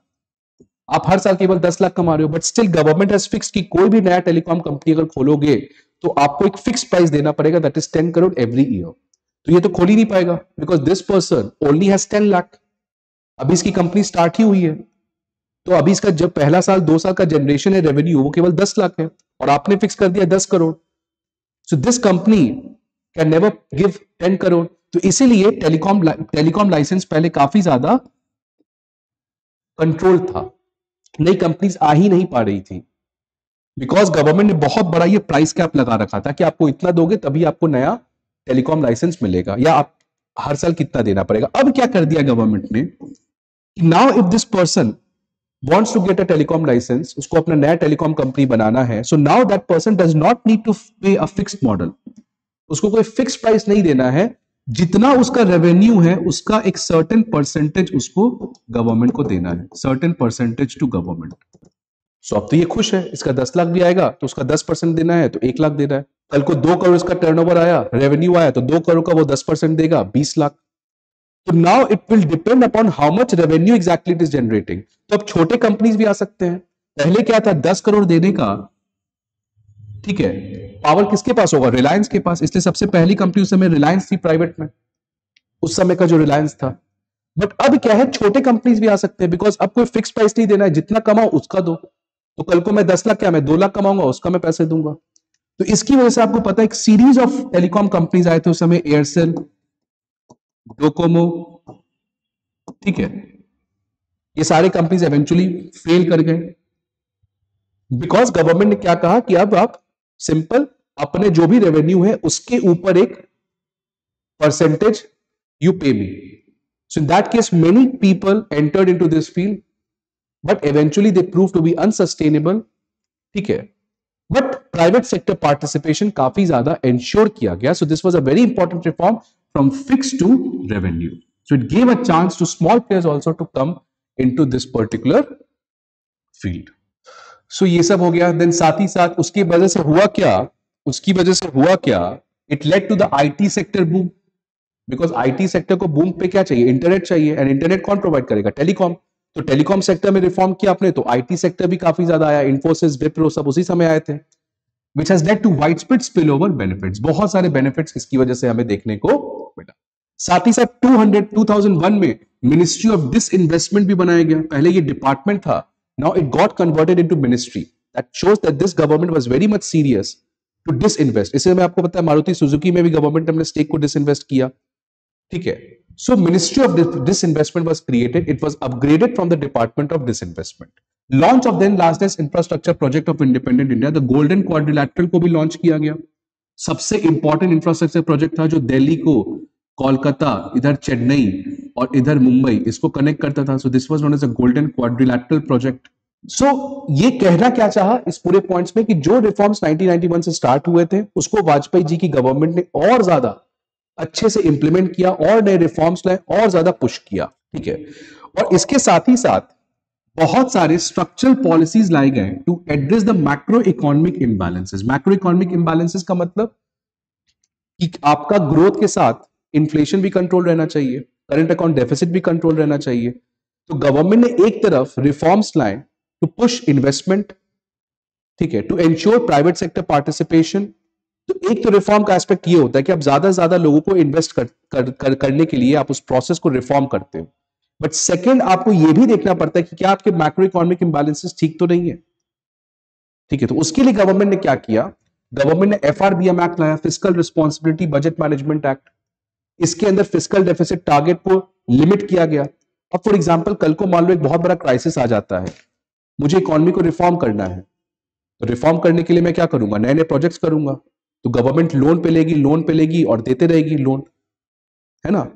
आप हर साल केवल 10 लाख कमा रहे हो, but still government has fixed कि कोई भी नया टेलीकॉम कंपनी अगर खोलोगे तो आपको एक फिक्स प्राइस देना पड़ेगा, that is 10 crore every year. तो ये तो खोल ही नहीं पाएगा because this person only has 10 lakh, अभी इसकी कंपनी स्टार्ट ही हुई है, तो अभी इसका जब पहला साल 2 साल का जनरेशन है रेवेन्यू वो केवल 10 लाख है और आपने फिक्स कर दिया 10 crore. So this company can never give 10 crore. तो इसीलिए टेलीकॉम लाइसेंस पहले काफी ज्यादा कंट्रोल था, नई कंपनीज आ ही नहीं पा रही थी बिकॉज गवर्नमेंट ने बहुत बड़ा ये प्राइस कैप लगा रखा था कि आपको इतना दोगे तभी आपको नया टेलीकॉम लाइसेंस मिलेगा या आप हर साल कितना देना पड़ेगा। अब क्या कर दिया गवर्नमेंट ने, now if this person wants to get a telecom licence, उसको अपना नया टेलीकॉम कंपनी बनाना है, so now that person does not need to pay a fixed model, उसको कोई फिक्स प्राइस नहीं देना है, जितना उसका रेवेन्यू है उसका एक सर्टेन परसेंटेज उसको गवर्नमेंट को देना है, certain percentage to government. So अब तो ये खुश है, इसका 10 लाख भी आएगा तो उसका 10% देना है तो 1 लाख देना है, कल को 2 करोड़ इसका टर्नओवर आया, रेवेन्यू आया तो 2 करोड़ का वो 10% देगा, 20 लाख। तो now it will depend upon how much revenue exactly it is generating. तो अब छोटे कंपनीज भी आ सकते हैं, पहले क्या था 10 करोड़ देने का, ठीक है, पावर किसके पास होगा, रिलायंस के पास, इसलिए सबसे पहली कंपनी उस समय रिलायंस थी प्राइवेट में, उस समय का जो रिलायंस था। बट अब क्या है, छोटे कंपनीज भी आ सकते हैं बिकॉज अब कोई फिक्स प्राइस नहीं देना है, जितना कमाओ उसका दो, तो कल को मैं 10 लाख क्या मैं 2 लाख कमाऊंगा, उसका मैं पैसे दूंगा। तो इसकी वजह से आपको पता है एक सीरीज ऑफ टेलीकॉम कंपनीज आए थे उस समय, एयरसेल, डोकोमो, ठीक है, ये सारे कंपनीज एवेंचुअली फेल कर गए बिकॉज गवर्नमेंट ने क्या कहा कि अब आप सिंपल अपने जो भी रेवेन्यू है उसके ऊपर एक percentage you pay me. So in that case many people entered into this field but eventually they prove to be unsustainable, ठीक है, बट प्राइवेट सेक्टर पार्टिसिपेशन काफी ज्यादा एंश्योर किया गया। So this was a very important reform from fixed to revenue. So it gave a chance to small players also to come into this particular field. So ये सब हो गया, then साथ ही साथ उसकी वजह से हुआ क्या, उसकी वजह से हुआ क्या, it led to the IT sector boom because IT sector को बूम पे क्या चाहिए, इंटरनेट चाहिए, एंड इंटरनेट कौन प्रोवाइड करेगा, टेलीकॉम। तो टेलीकॉम सेक्टर में रिफॉर्म किया आपने तो आईटी सेक्टर भी काफी ज्यादा आया, इंफोसिस, विप्रो सब उसी समय आए थे, which has led to widespread spillover benefits. बहुत सारे बेनिफिट्स इसकी वजह से हमें देखने को मिला। साथ ही साथ 2001 में मिनिस्ट्री ऑफ डिसइन्वेस्टमेंट भी बनाया गया, पहले ये डिपार्टमेंट था, now it got converted into ministry, that shows that this government was very much serious to disinvest. इससे मैं आपको पता है मारुति सुजुकी में भी गवर्नमेंट ने अपने स्टेक को डिसइन्वेस्ट किया, ठीक है, so ministry of disinvestment was created, it was upgraded from the department of disinvestment, launch of then largest infrastructure project of independent India, the golden quadrilateral ko bhi launch kiya gaya, sabse important infrastructure project tha jo Delhi ko, Kolkata, idhar Chennai aur idhar Mumbai isko connect karta tha, so this was known as a golden quadrilateral project. so ye kehna kya chaha is pure points mein ki jo reforms 1991 se start hue the usko Vajpayee ji ki government ne aur zyada अच्छे से implement किया और नए reforms लाए और ज्यादा push किया, ठीक है, और इसके साथ ही साथ बहुत सारे स्ट्रक्चरल पॉलिसीज लाए गए to address the macro economic imbalances. Macro economic imbalances का मतलब कि आपका ग्रोथ के साथ इन्फ्लेशन भी कंट्रोल रहना चाहिए, करंट अकाउंट डेफिसिट भी कंट्रोल रहना चाहिए। तो गवर्नमेंट ने एक तरफ रिफॉर्म्स लाए टू पुश इन्वेस्टमेंट, ठीक है, to ensure private sector participation. तो एक तो रिफॉर्म का एस्पेक्ट ये होता है कि आप ज्यादा से ज्यादा लोगों को इन्वेस्ट करने के लिए आप उस प्रोसेस को रिफॉर्म करते हो, बट सेकंड आपको ये भी देखना पड़ता है कि क्या आपके मैक्रो इकोनॉमिक इंबैलेंसेस ठीक तो नहीं है, ठीक है, तो उसके लिए गवर्नमेंट ने क्या किया, गवर्नमेंट ने एफआरबीएम एक्ट लाया, fiscal responsibility budget management act. इसके अंदर फिस्कल डेफिसिट टारगेट को लिमिट किया गया। अब फॉर एग्जांपल कल को मान लो एक बहुत बड़ा क्राइसिस आ जाता है, मुझे इकोनॉमी को रिफॉर्म करना है, तो रिफॉर्म करने के लिए मैं क्या करूंगा, नए नए प्रोजेक्ट्स करूंगा, तो गवर्नमेंट लोन पे लेगी और देते रहेगी लोन, है ना।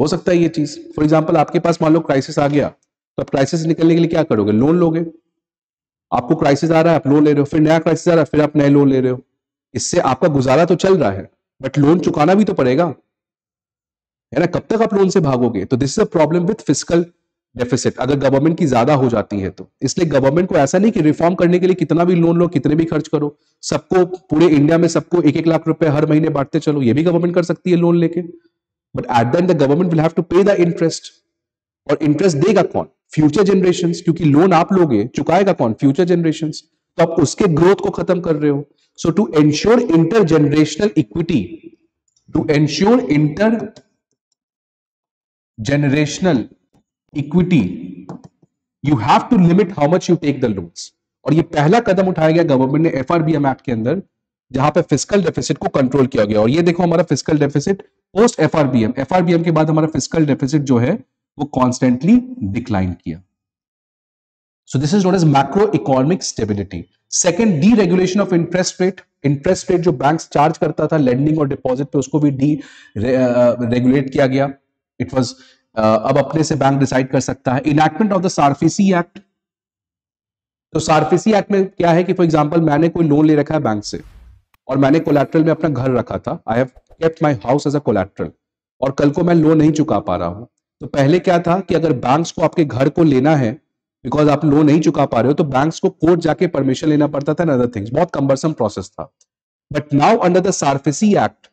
हो सकता है ये चीज, फॉर एग्जाम्पल आपके पास मान लो क्राइसिस आ गया, तो आप क्राइसिस निकलने के लिए क्या करोगे, लोन लोगे। आपको क्राइसिस आ रहा है आप लोन ले रहे हो, फिर नया क्राइसिस आ रहा है फिर आप नए लोन ले रहे हो, इससे आपका गुजारा तो चल रहा है बट लोन चुकाना भी तो पड़ेगा, है ना, कब तक आप लोन से भागोगे। तो this is a problem with fiscal deficit, अगर गवर्नमेंट की ज्यादा हो जाती है तो। इसलिए गवर्नमेंट को ऐसा नहीं कि रिफॉर्म करने के लिए कितना भी लोन लो, कितने भी खर्च करो, सबको पूरे इंडिया में सबको 1-1 लाख रुपए हर महीने बांटते चलो, ये भी गवर्नमेंट कर सकती है लोन लेके, but at the end the government will have to pay the interest. और इंटरेस्ट देगा कौन, फ्यूचर जनरेशंस, क्योंकि लोन आप लोगे चुकाएगा कौन, फ्यूचर जनरेशंस, तो आप उसके ग्रोथ को खत्म कर रहे हो। So to ensure intergenerational equity, to ensure intergenerational equity, you have to limit how much you take the loans. और ये पहला कदम उठाया गया गवर्नमेंट ने एफआरबीएम एक्ट के अंदर, जहां पे फिस्कल डेफिसिट को कंट्रोल किया गया। और ये देखो हमारा fiscal deficit post FRBM, FRBM के बाद हमारा फिस्कल डेफिसिट जो है वो कॉन्स्टेंटली डिक्लाइन किया। So this is not as macro economic stability. Second, deregulation of interest rate. Interest rate जो बैंक चार्ज करता था लेंडिंग और डिपॉजिट पे, उसको भी डी रेगुलेट किया गया। इट वॉज अब अपने से बैंक डिसाइड कर सकता है। Enactment of the SARFAESI act. तो सार्फेसी एक्ट में क्या है कि फॉर एग्जाम्पल मैंने कोई लोन ले रखा है बैंक से और मैंने कोलैटरल में अपना घर रखा था, I have kept my house as a collateral, और कल को मैं लोन नहीं चुका पा रहा हूं। तो पहले क्या था कि अगर बैंक्स को आपके घर को लेना है बिकॉज आप लोन नहीं चुका पा रहे हो, तो बैंक्स को कोर्ट जाके परमिशन लेना पड़ता था एंड अदर थिंग्स, बहुत कंबरसम प्रोसेस था। But now under the SARFAESI act,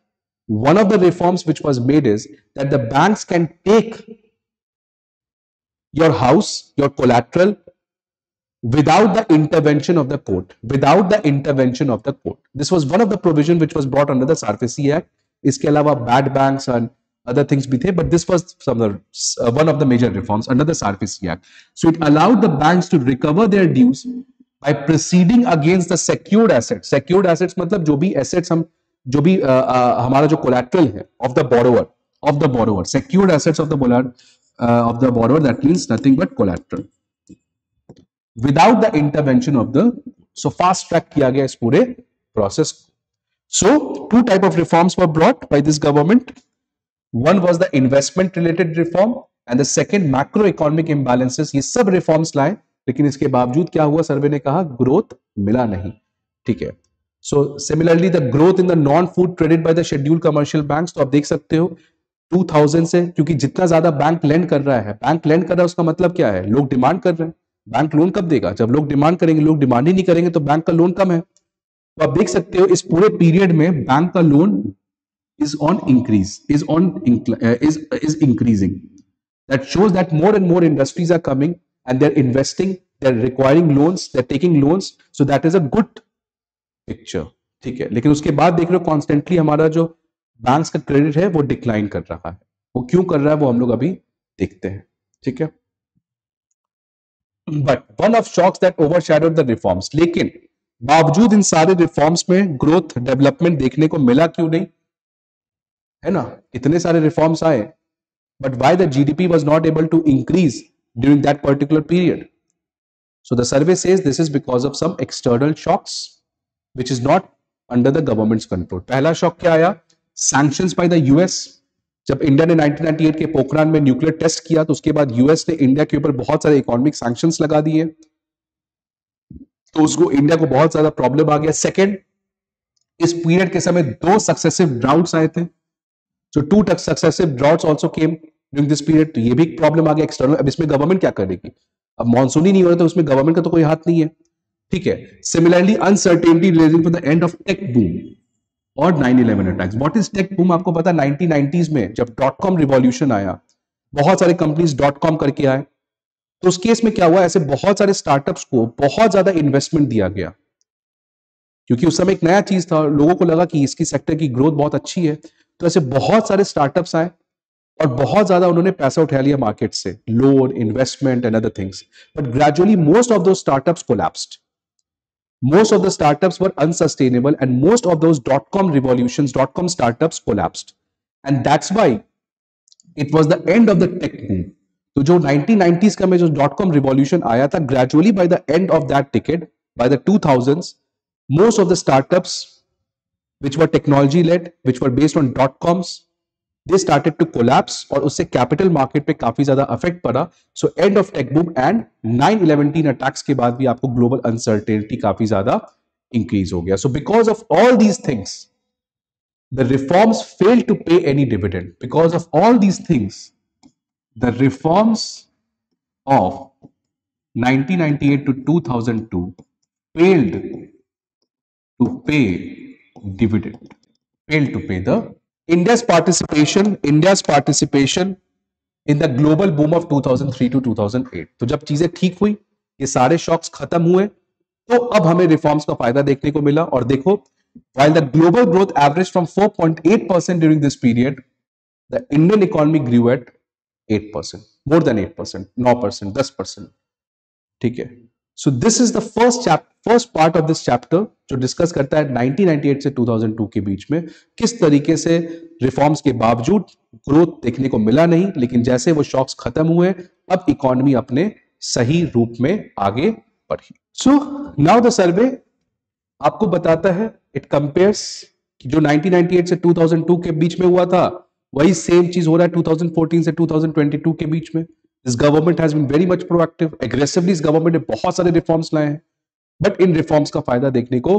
one of the reforms which was made is that the banks can take your house, your collateral, without the intervention of the court, without the intervention of the court. This was one of the provision which was brought under the Sarfaesi Act. इसके अलावा bad banks and other things भी थे, but this was one of the major reforms under the Sarfaesi Act. So it allowed the banks to recover their dues by proceeding against the secured assets. Secured assets मतलब जो भी assets हम जो भी हमारा जो collateral है of the borrower, secured assets of the borrower, that means nothing but collateral. Without the intervention of the, so fast track किया गया इस पूरे प्रोसेस को। So two type of reforms were brought by this government. One was the investment related reform and the second macroeconomic imbalances. ये सब reforms लाए, लेकिन इसके बावजूद क्या हुआ, सर्वे ने कहा growth मिला नहीं, ठीक है। So similarly the growth in the non-food traded by the scheduled commercial banks, तो आप देख सकते हो 2000 से, क्योंकि जितना ज्यादा बैंक लैंड कर रहा है उसका मतलब क्या है, लोग डिमांड कर रहे हैं, बैंक लोन कब देगा, जब लोग डिमांड करेंगे। लोग डिमांड ही नहीं करेंगे तो बैंक का लोन कम है। तो आप देख सकते हो इस पूरे पीरियड में बैंक का loan is increasing. That shows that more and more industries are coming and they're investing, they're requiring loans, they're taking loans. So that is a good picture, ठीक है। लेकिन उसके बाद देख रहे हो कॉन्स्टेंटली हमारा जो बैंक का क्रेडिट है वो डिक्लाइन कर रहा है। वो क्यों कर रहा है वो हम लोग अभी देखते हैं, ठीक है। But one of shocks that overshadowed the reforms. लेकिन बावजूद इन सारे रिफॉर्म्स में ग्रोथ, डेवलपमेंट देखने को मिला क्यों नहीं, है ना। इतने सारे रिफॉर्म्स आए but why the GDP was not able to increase during that particular period? So the survey says this is because of some external shocks which is not under the government's control. पहला shock क्या आया, sanctions by the US. जब India ने 1998 के पोखरान में nuclear test किया तो उसके बाद यूएस ने इंडिया के ऊपर बहुत सारे इकोनॉमिक सैंक्शंस लगा दिए, तो उसको इंडिया को बहुत ज्यादा प्रॉब्लम आ गया। सेकंड, इस पीरियड के समय 2 सक्सेसिव ड्राउट्स आए थे, so 2 successive droughts also came during this period, तो ये भी एक प्रॉब्लम आ गया एक्सटर्नल। अब इसमें गवर्नमेंट क्या करेगी, अब मानसून ही नहीं हो रहा तो उसमें गवर्नमेंट का तो कोई हाथ नहीं है, ठीक है। Similarly uncertainty relating to the end of tech boom और 9/11 attacks. What is tech boom, आपको पता 1990s में जब .com रिवॉल्यूशन आया, बहुत सारे कंपनीज .com करके आए, तो उस केस में क्या हुआ, ऐसे बहुत सारे स्टार्टअप्स को बहुत ज्यादा इन्वेस्टमेंट दिया गया क्योंकि उस समय एक नया चीज था, लोगों को लगा कि इसकी सेक्टर की ग्रोथ बहुत अच्छी है, तो ऐसे बहुत सारे स्टार्टअप्स आए और बहुत ज्यादा उन्होंने पैसा उठा लिया मार्केट से, loan, investment and other things. But gradually most of those startups collapsed, Most of the startups were unsustainable and most of those dot-com revolutions, dot-com startups collapsed. And that's why it was the end of the tech boom. So, जो 1990s का में जो dot-com revolution आया था, gradually by the end of that decade, by the 2000s, most of the startups which were technology-led, which were based on dot-coms, they started to collapse और उससे capital market पे काफी ज्यादा affect पड़ा. So end of tech boom and 9/11 attacks के बाद भी आपको global uncertainty काफी ज्यादा increase हो गया. So because of all these things, the reforms failed to pay any dividend. Because of all these things, the reforms of 1998 to 2002 failed to pay dividend. Failed to pay the India's participation in the global boom of 2003 to 2008. तो जब चीजें ठीक हुई, ये सारे shocks खत्म हुए, तो अब हमें रिफॉर्म्स का फायदा देखने को मिला. और देखो, while the global growth averaged from 4.8% during this period, the Indian economy grew at 8%, more than 8%, 9%, 10%. ठीक है. So this is the first part of this chapter जो discuss करता है 1998 से 2002 के बीच में किस तरीके से reforms के बावजूद growth देखने को मिला नहीं, लेकिन जैसे वो shocks खत्म हुए अब economy अपने सही रूप में आगे बढ़ी. So now the survey आपको बताता है, it compares जो 1998 से 2002 के बीच में हुआ था वही सेम चीज हो रहा है 2014 से 2022 के बीच में. This government has been very much proactive. Aggressively, इस government ने बहुत सारे reforms लाए हैं, but इन reforms का फायदा देखने को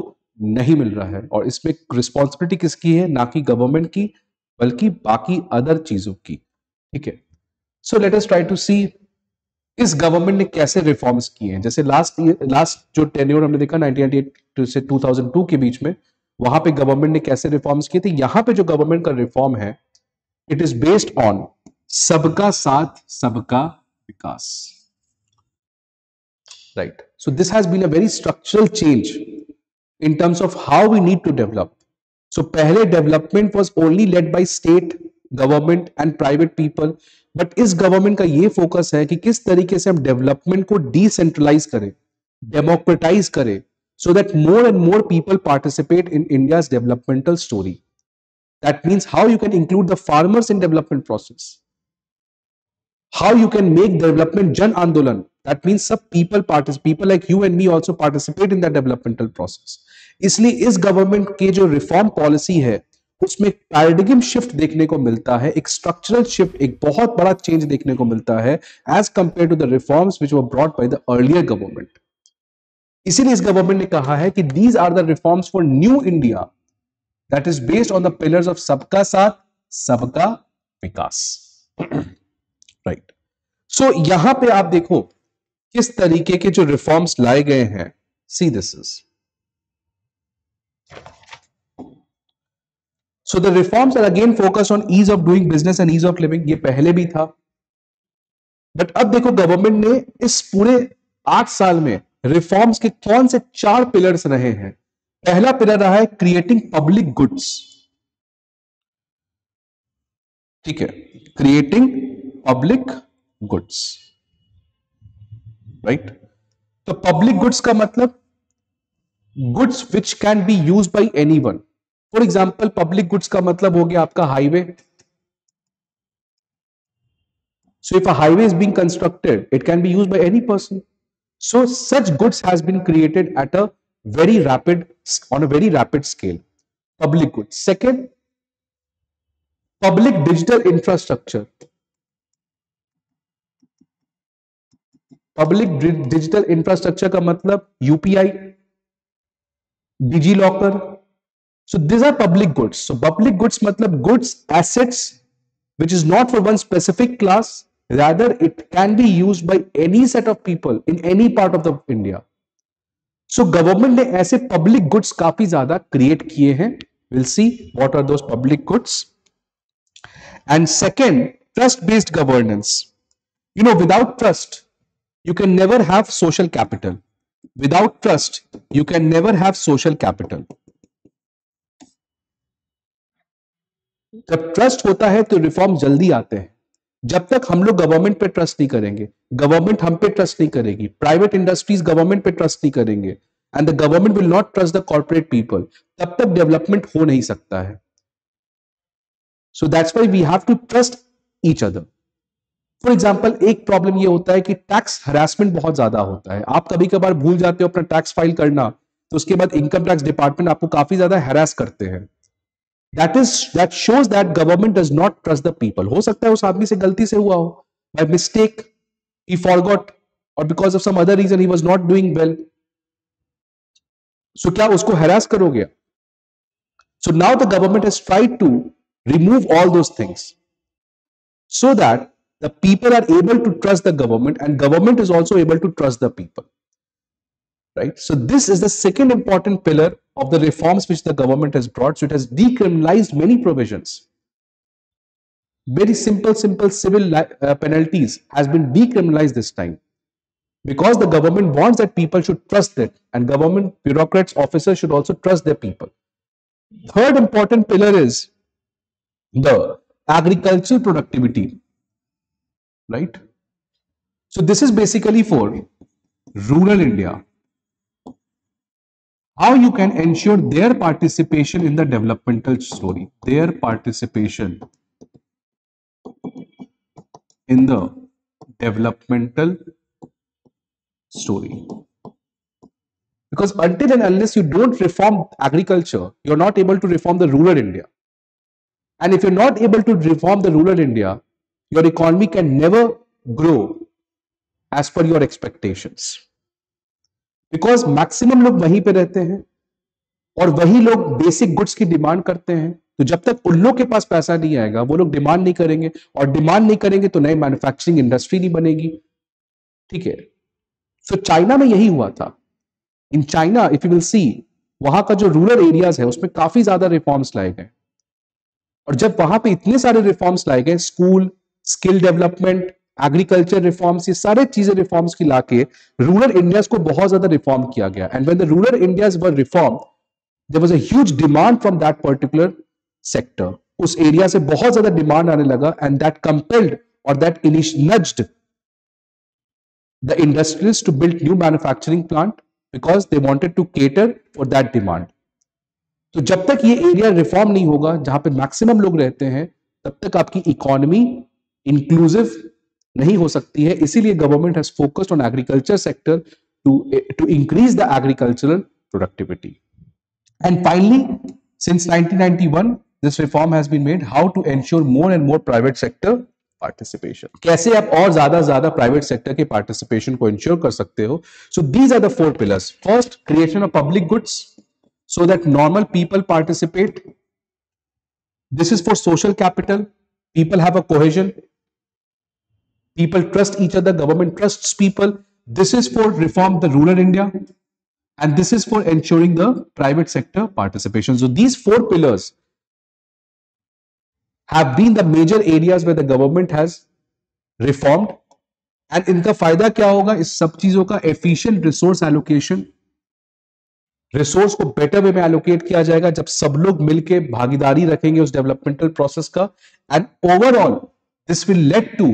नहीं मिल रहा है. और इसमें responsibility किसकी है? ना कि government की, बल्कि बाकी other चीजों की. ठीक है. So let us try to see इस government ने कैसे reforms किए हैं. जैसे last जो tenure हमने देखा 1998 से 2002 के बीच में, वहां पे government ने कैसे reforms किए थे. यहाँ पे जो government का reform है, it is based on सबका साथ सबका विकास, right? So this has been a very structural change in terms of how we need to develop. So पहले development was only led by state government and private people, but इस government का ये focus है कि किस तरीके से हम development को decentralize करें, democratize करें, so that more and more people participate in India's developmental story. That means how you can include the farmers in development process. How you can make development Jan Andolan. That means some people like you and me also participate in that developmental process. इसलिए इस government के जो reform policy है उसमें paradigm shift देखने को मिलता है, एक structural shift, एक बहुत बड़ा change देखने को मिलता है as compared to the reforms which were brought by the earlier government. इसीलिए इस government ने कहा है कि these are the reforms for new India that is based on the pillars of सबका साथ सबका विकास. Right. So यहां पे आप देखो किस तरीके के जो reforms लाए गए हैं. See this is. So the reforms are again focused on ease of doing business and ease of living. ये पहले भी था, but अब देखो government ने इस पूरे 8 साल में reforms के कौन से 4 pillars रहे हैं. पहला pillar रहा है creating public goods. ठीक है, creating पब्लिक गुड्स, राइट? तो पब्लिक गुड्स का मतलब goods which can be use by anyone. For example public goods का मतलब हो गया आपका highway. So if a highway is being constructed it can be use by any person. So such goods has been created at a very rapid on a very rapid scale, public goods. Second, public digital infrastructure. Public digital infrastructure का मतलब UPI, DigiLocker. So this are public goods. So public goods मतलब goods assets which is not for one specific class, rather it can be used by any set of people in any part of the India. So government ने ऐसे public goods काफी ज्यादा create किए हैं. Will see what are those public goods. And second, trust based governance. You know, without trust you can never have social capital. Without trust you can never have social capital. जब trust होता है तो reform जल्दी आते हैं. जब तक हम लोग गवर्नमेंट पे ट्रस्ट नहीं करेंगे, गवर्नमेंट हम पे ट्रस्ट नहीं करेगी, प्राइवेट इंडस्ट्रीज गवर्नमेंट पे ट्रस्ट नहीं करेंगे, and the government will not trust the corporate people, तब तक डेवलपमेंट हो नहीं सकता है. So that's why we have to trust each other. For example, एक प्रॉब्लम ये होता है कि टैक्स हरासमेंट बहुत ज्यादा होता है. आप कभी कभार भूल जाते हो अपना टैक्स फाइल करना, तो उसके बाद इनकम टैक्स डिपार्टमेंट आपको काफी ज्यादा हैरास करते हैं. That shows that government does not trust the people. हो सकता है उस आदमी से गलती से हुआ हो, by mistake, he forgot, or because of some other reason he was not doing well. So क्या उसको harass करोगे? So now the government has tried to remove all those things, so that the people are able to trust the government, and government is also able to trust the people. Right. So this is the second important pillar of the reforms which the government has brought. So it has decriminalized many provisions. Very simple civil penalties has been decriminalized this time, because the government wants that people should trust it, and government bureaucrats, officers should also trust their people. Third important pillar is the agricultural productivity. Right. So this is basically for rural India. How you can ensure their participation in the developmental story, their participation in the developmental story, because until and unless you don't reform agriculture, you're not able to reform the rural India, and if you're not able to reform the rural India, your economy can never grow as per your expectations. Because maximum लोग वहीं पे रहते हैं और वही लोग basic goods की demand करते हैं, तो जब तक उन लोगों के पास पैसा नहीं आएगा वो लोग डिमांड नहीं करेंगे, और डिमांड नहीं करेंगे तो नई मैन्युफैक्चरिंग इंडस्ट्री नहीं बनेगी. ठीक है. सो चाइना में यही हुआ था. In China if you will see, वहां का जो रूरल एरियाज है उसमें काफी ज्यादा रिफॉर्म्स लाए गए, और जब वहां पर इतने सारे रिफॉर्म्स लाए गए, school, skill development, agriculture reforms, ये सारे चीजें रिफॉर्म्स की लाके रूरल इंडियाज को बहुत ज्यादा रिफॉर्म किया गया. And when the rural India's were reform, there was a huge demand from that particular sector. उस एरिया से बहुत ज्यादा डिमांड आने लगा, एंड दैट कंपेल्ड और that nudged the industries to build new manufacturing plant, because they wanted to cater for that demand. तो जब तक ये एरिया रिफॉर्म नहीं होगा जहां पे मैक्सिमम लोग रहते हैं, तब तक आपकी इकोनॉमी इंक्लूसिव नहीं हो सकती है. इसीलिए government has focused on agriculture sector to increase the agricultural productivity. And finally, since 1991 this reform has been made, how to ensure more and more private sector participation. कैसे आप और ज्यादा प्राइवेट सेक्टर के पार्टिसिपेशन को ensure कर सकते हो. So these are the four pillars. First, creation of public goods so that normal people participate. This is for social capital. People have a cohesion. People trust each other. Government trusts people. This is for reform the rural India, and this is for ensuring the private sector participation. So these four pillars have been the major areas where the government has reformed. And इनका फायदा क्या होगा? इस सब चीजों का efficient resource allocation, resource को better way में एलोकेट किया जाएगा जब सब लोग मिलके भागीदारी रखेंगे उस डेवलपमेंटल प्रोसेस का. And overall this will lead to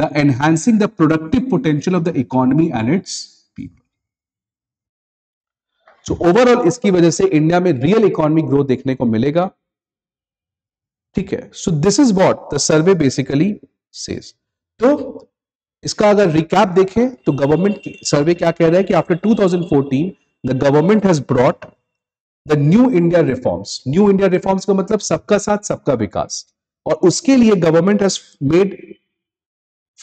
the enhancing the productive potential of the economy and its people. So overall इसकी वजह से इंडिया में real economic growth देखने को मिलेगा. ठीक है. So this is what the survey basically says. तो इसका अगर recap देखें तो government survey क्या कह रहा है कि after 2014 the government has brought the new India reforms. New India reforms का मतलब सबका साथ सबका विकास, और उसके लिए government has made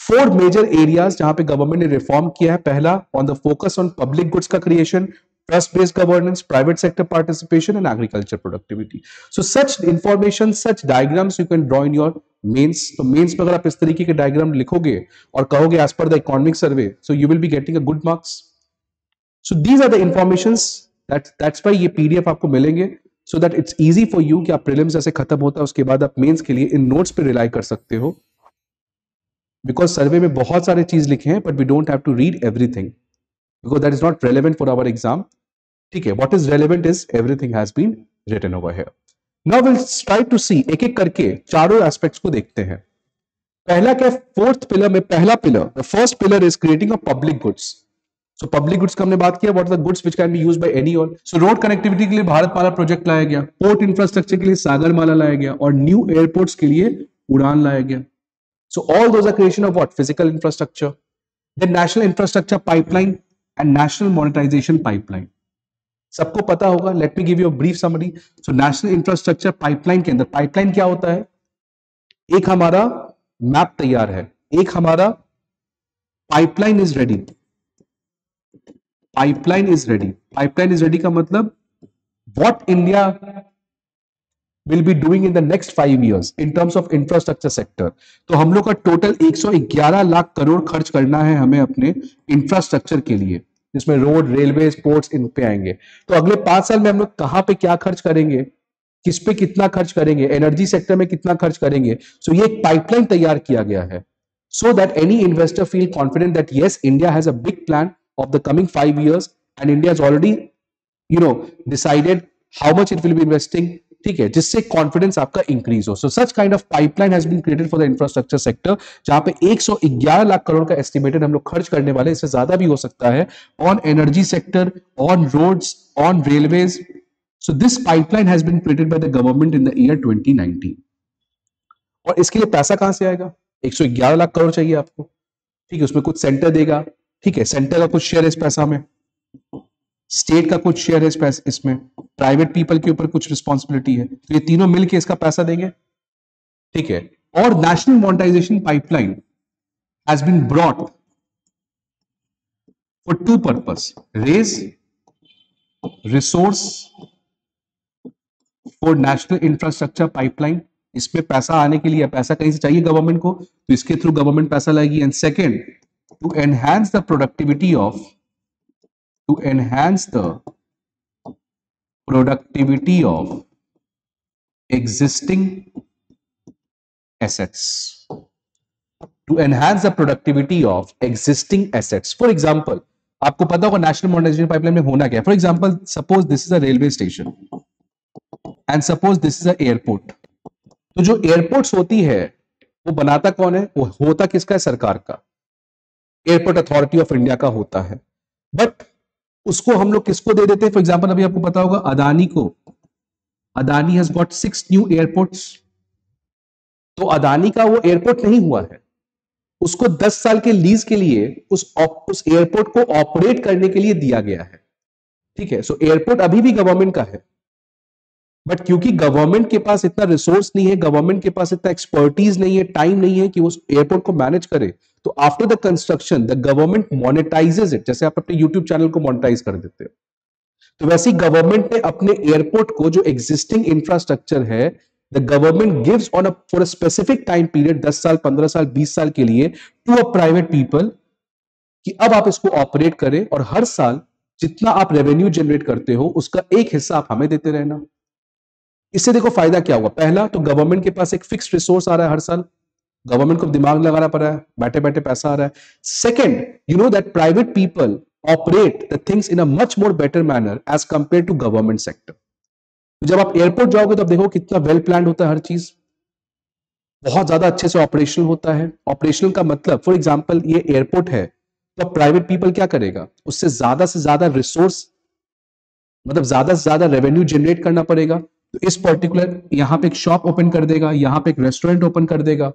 four major areas जहां पे गवर्नमेंट ने रिफॉर्म किया है. पहला, on the focus on public goods का creation, trust based governance, private sector participation and agriculture productivity. So such information, such diagrams you can draw in your mains. तो mains पर अगर आप इस तरीके के डायग्राम लिखोगे और कहोगे एज पर the economic survey, so you will be getting a good marks. So these are the informations, that's why ये पीडीएफ आपको मिलेंगे, so that it's easy for you कि आप प्रीलिम्स जैसे खत्म होता है उसके बाद आप मेंस के लिए इन नोट्स पे रिलाई कर सकते हो, बिकॉज सर्वे में बहुत सारे चीज लिखे हैं, but we don't have to read everything because that is not relevant for our exam. ठीक है. What is relevant is everything has been written over here. Now we will try to see, एक एक करके चारों aspects को देखते हैं. पहला क्या, फोर्थ पिलर में, पहला pillar, the first pillar is creating a public goods. So public goods का हमने बात किया, what are the goods which can be used by anyone? So road connectivity के लिए भारतमाला प्रोजेक्ट लाया गया, पोर्ट इंफ्रास्ट्रक्चर के लिए सागरमाला लाया गया और न्यू एयरपोर्ट्स के लिए उड़ान लाया गया. So all those are creation of what? Physical infrastructure, then national infrastructure pipeline and national monetization pipeline. सबको पता होगा. Let me give you a brief summary. So national infrastructure pipeline के अंदर pipeline क्या होता है? एक हमारा मैप तैयार है, एक हमारा pipeline is ready. Pipeline is ready, pipeline is ready का मतलब what India will be doing in the next 5 years in terms of infrastructure sector. तो हम लोग का टोटल 111 लाख करोड़ खर्च करना है हमें अपने इंफ्रास्ट्रक्चर के लिए, जिसमें रोड, रेलवे, पोर्ट्स इन पे आएंगे. तो अगले 5 साल में हम लोग कहां पे क्या खर्च करेंगे, किस पे कितना खर्च करेंगे, एनर्जी सेक्टर में कितना खर्च करेंगे. सो ये एक पाइपलाइन तैयार किया गया है so that any investor feel confident that yes, India has a big plan of the coming 5 years and India has already, you know, decided how much it will be investing. ठीक है, जिससे confidence आपका increase हो. So such kind of pipeline has been created for the infrastructure sector, जहां पे 111 लाख करोड़ का estimated हम लोग खर्च करने वाले, इससे ज्यादा भी हो सकता है, on energy sector, on roads, on railways. So this pipeline has been created by the government in the year 2019. और इसके लिए पैसा कहां से आएगा? 111 लाख करोड़ चाहिए आपको, ठीक है, उसमें कुछ सेंटर देगा, ठीक है, सेंटर का कुछ शेयर है इस पैसा में, स्टेट का कुछ शेयर है इस पैसा, इसमें प्राइवेट पीपल के ऊपर कुछ रिस्पॉन्सिबिलिटी है. तो ये तीनों मिलके इसका पैसा देंगे, ठीक है. और national monetization pipeline has been brought for 2 purpose, raise resource for national infrastructure pipeline. इसमें पैसा आने के लिए, पैसा कहीं से चाहिए गवर्नमेंट को, तो इसके थ्रू गवर्नमेंट पैसा लाएगी. And second, to enhance the productivity of, to enhance the productivity of existing assets, to enhance the productivity of existing assets. For example, आपको पता होगा नेशनल मॉडर्नाइजेशन पाइपलाइन में होना क्या है. For example, suppose this is a railway station and suppose this is a airport. तो जो airports होती है वो बनाता कौन है, वो होता किसका है? सरकार का, एयरपोर्ट अथॉरिटी ऑफ इंडिया का होता है. बट उसको हम लोग किसको दे देते हैं? फॉर एग्जांपल, अभी आपको पता होगा अदानी को, Adani has got 6 new airports. तो अदानी का वो एयरपोर्ट नहीं हुआ है, उसको 10 साल के लीज के लिए उस एयरपोर्ट को ऑपरेट करने के लिए दिया गया है, ठीक है. सो एयरपोर्ट अभी भी गवर्नमेंट का है, बट क्योंकि गवर्नमेंट के पास इतना रिसोर्स नहीं है, गवर्नमेंट के पास इतना एक्सपर्टीज नहीं है, टाइम नहीं है कि वो एयरपोर्ट को मैनेज करे, तो after the construction the government मोनेटाइजेज it. जैसे आप अपने यूट्यूब चैनल को मोनेटाइज कर देते हो, तो वैसे ही गवर्नमेंट ने अपने एयरपोर्ट को, जो एग्जिस्टिंग इंफ्रास्ट्रक्चर है, the government gives on for a specific time period, 10 साल, 15 साल, 20 साल के लिए, टू अ प्राइवेट पीपल कि अब आप इसको ऑपरेट करें और हर साल जितना आप रेवेन्यू जनरेट करते हो उसका एक हिस्सा आप हमें देते रहना. इससे देखो फायदा क्या हुआ. पहला तो गवर्नमेंट के पास एक फिक्स्ड रिसोर्स आ रहा है हर साल, गवर्नमेंट को दिमाग लगाना पड़ रहा है, बैठे बैठे पैसा आ रहा है. Second, you know that private people operate the things in a much more better manner as compare to government sector. जब आप एयरपोर्ट जाओगे तो आप देखो कितना वेल प्लान होता है, हर चीज बहुत ज्यादा अच्छे से ऑपरेशनल होता है. ऑपरेशनल का मतलब, फॉर एग्जाम्पल, ये एयरपोर्ट है, तो प्राइवेट पीपल क्या करेगा, उससे ज्यादा से ज्यादा रिसोर्स, मतलब ज्यादा से ज्यादा रेवेन्यू जनरेट करना पड़ेगा. तो इस पर्टिकुलर, यहां पे एक शॉप ओपन कर देगा, यहां पे एक रेस्टोरेंट ओपन कर देगा,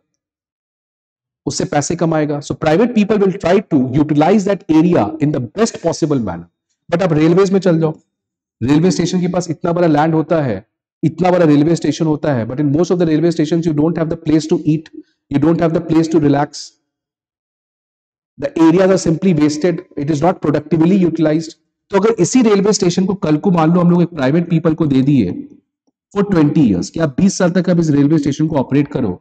उससे पैसे कमाएगा. So private people will try to utilise that area in the best possible manner. But आप रेलवेज में चल जाओ, रेलवे स्टेशन के पास इतना बड़ा लैंड होता है, इतना बड़ा रेलवे स्टेशन होता है, but in most of the railway station you don't have the place to eat, you don't have the place to relax, the areas are simply wasted, it is not productively utilised. तो अगर इसी railway station को कल को मान लो हम लोग एक प्राइवेट पीपल को दे दिए for 20 years, कि आप 20 साल तक आप इस रेलवे स्टेशन को ऑपरेट करो.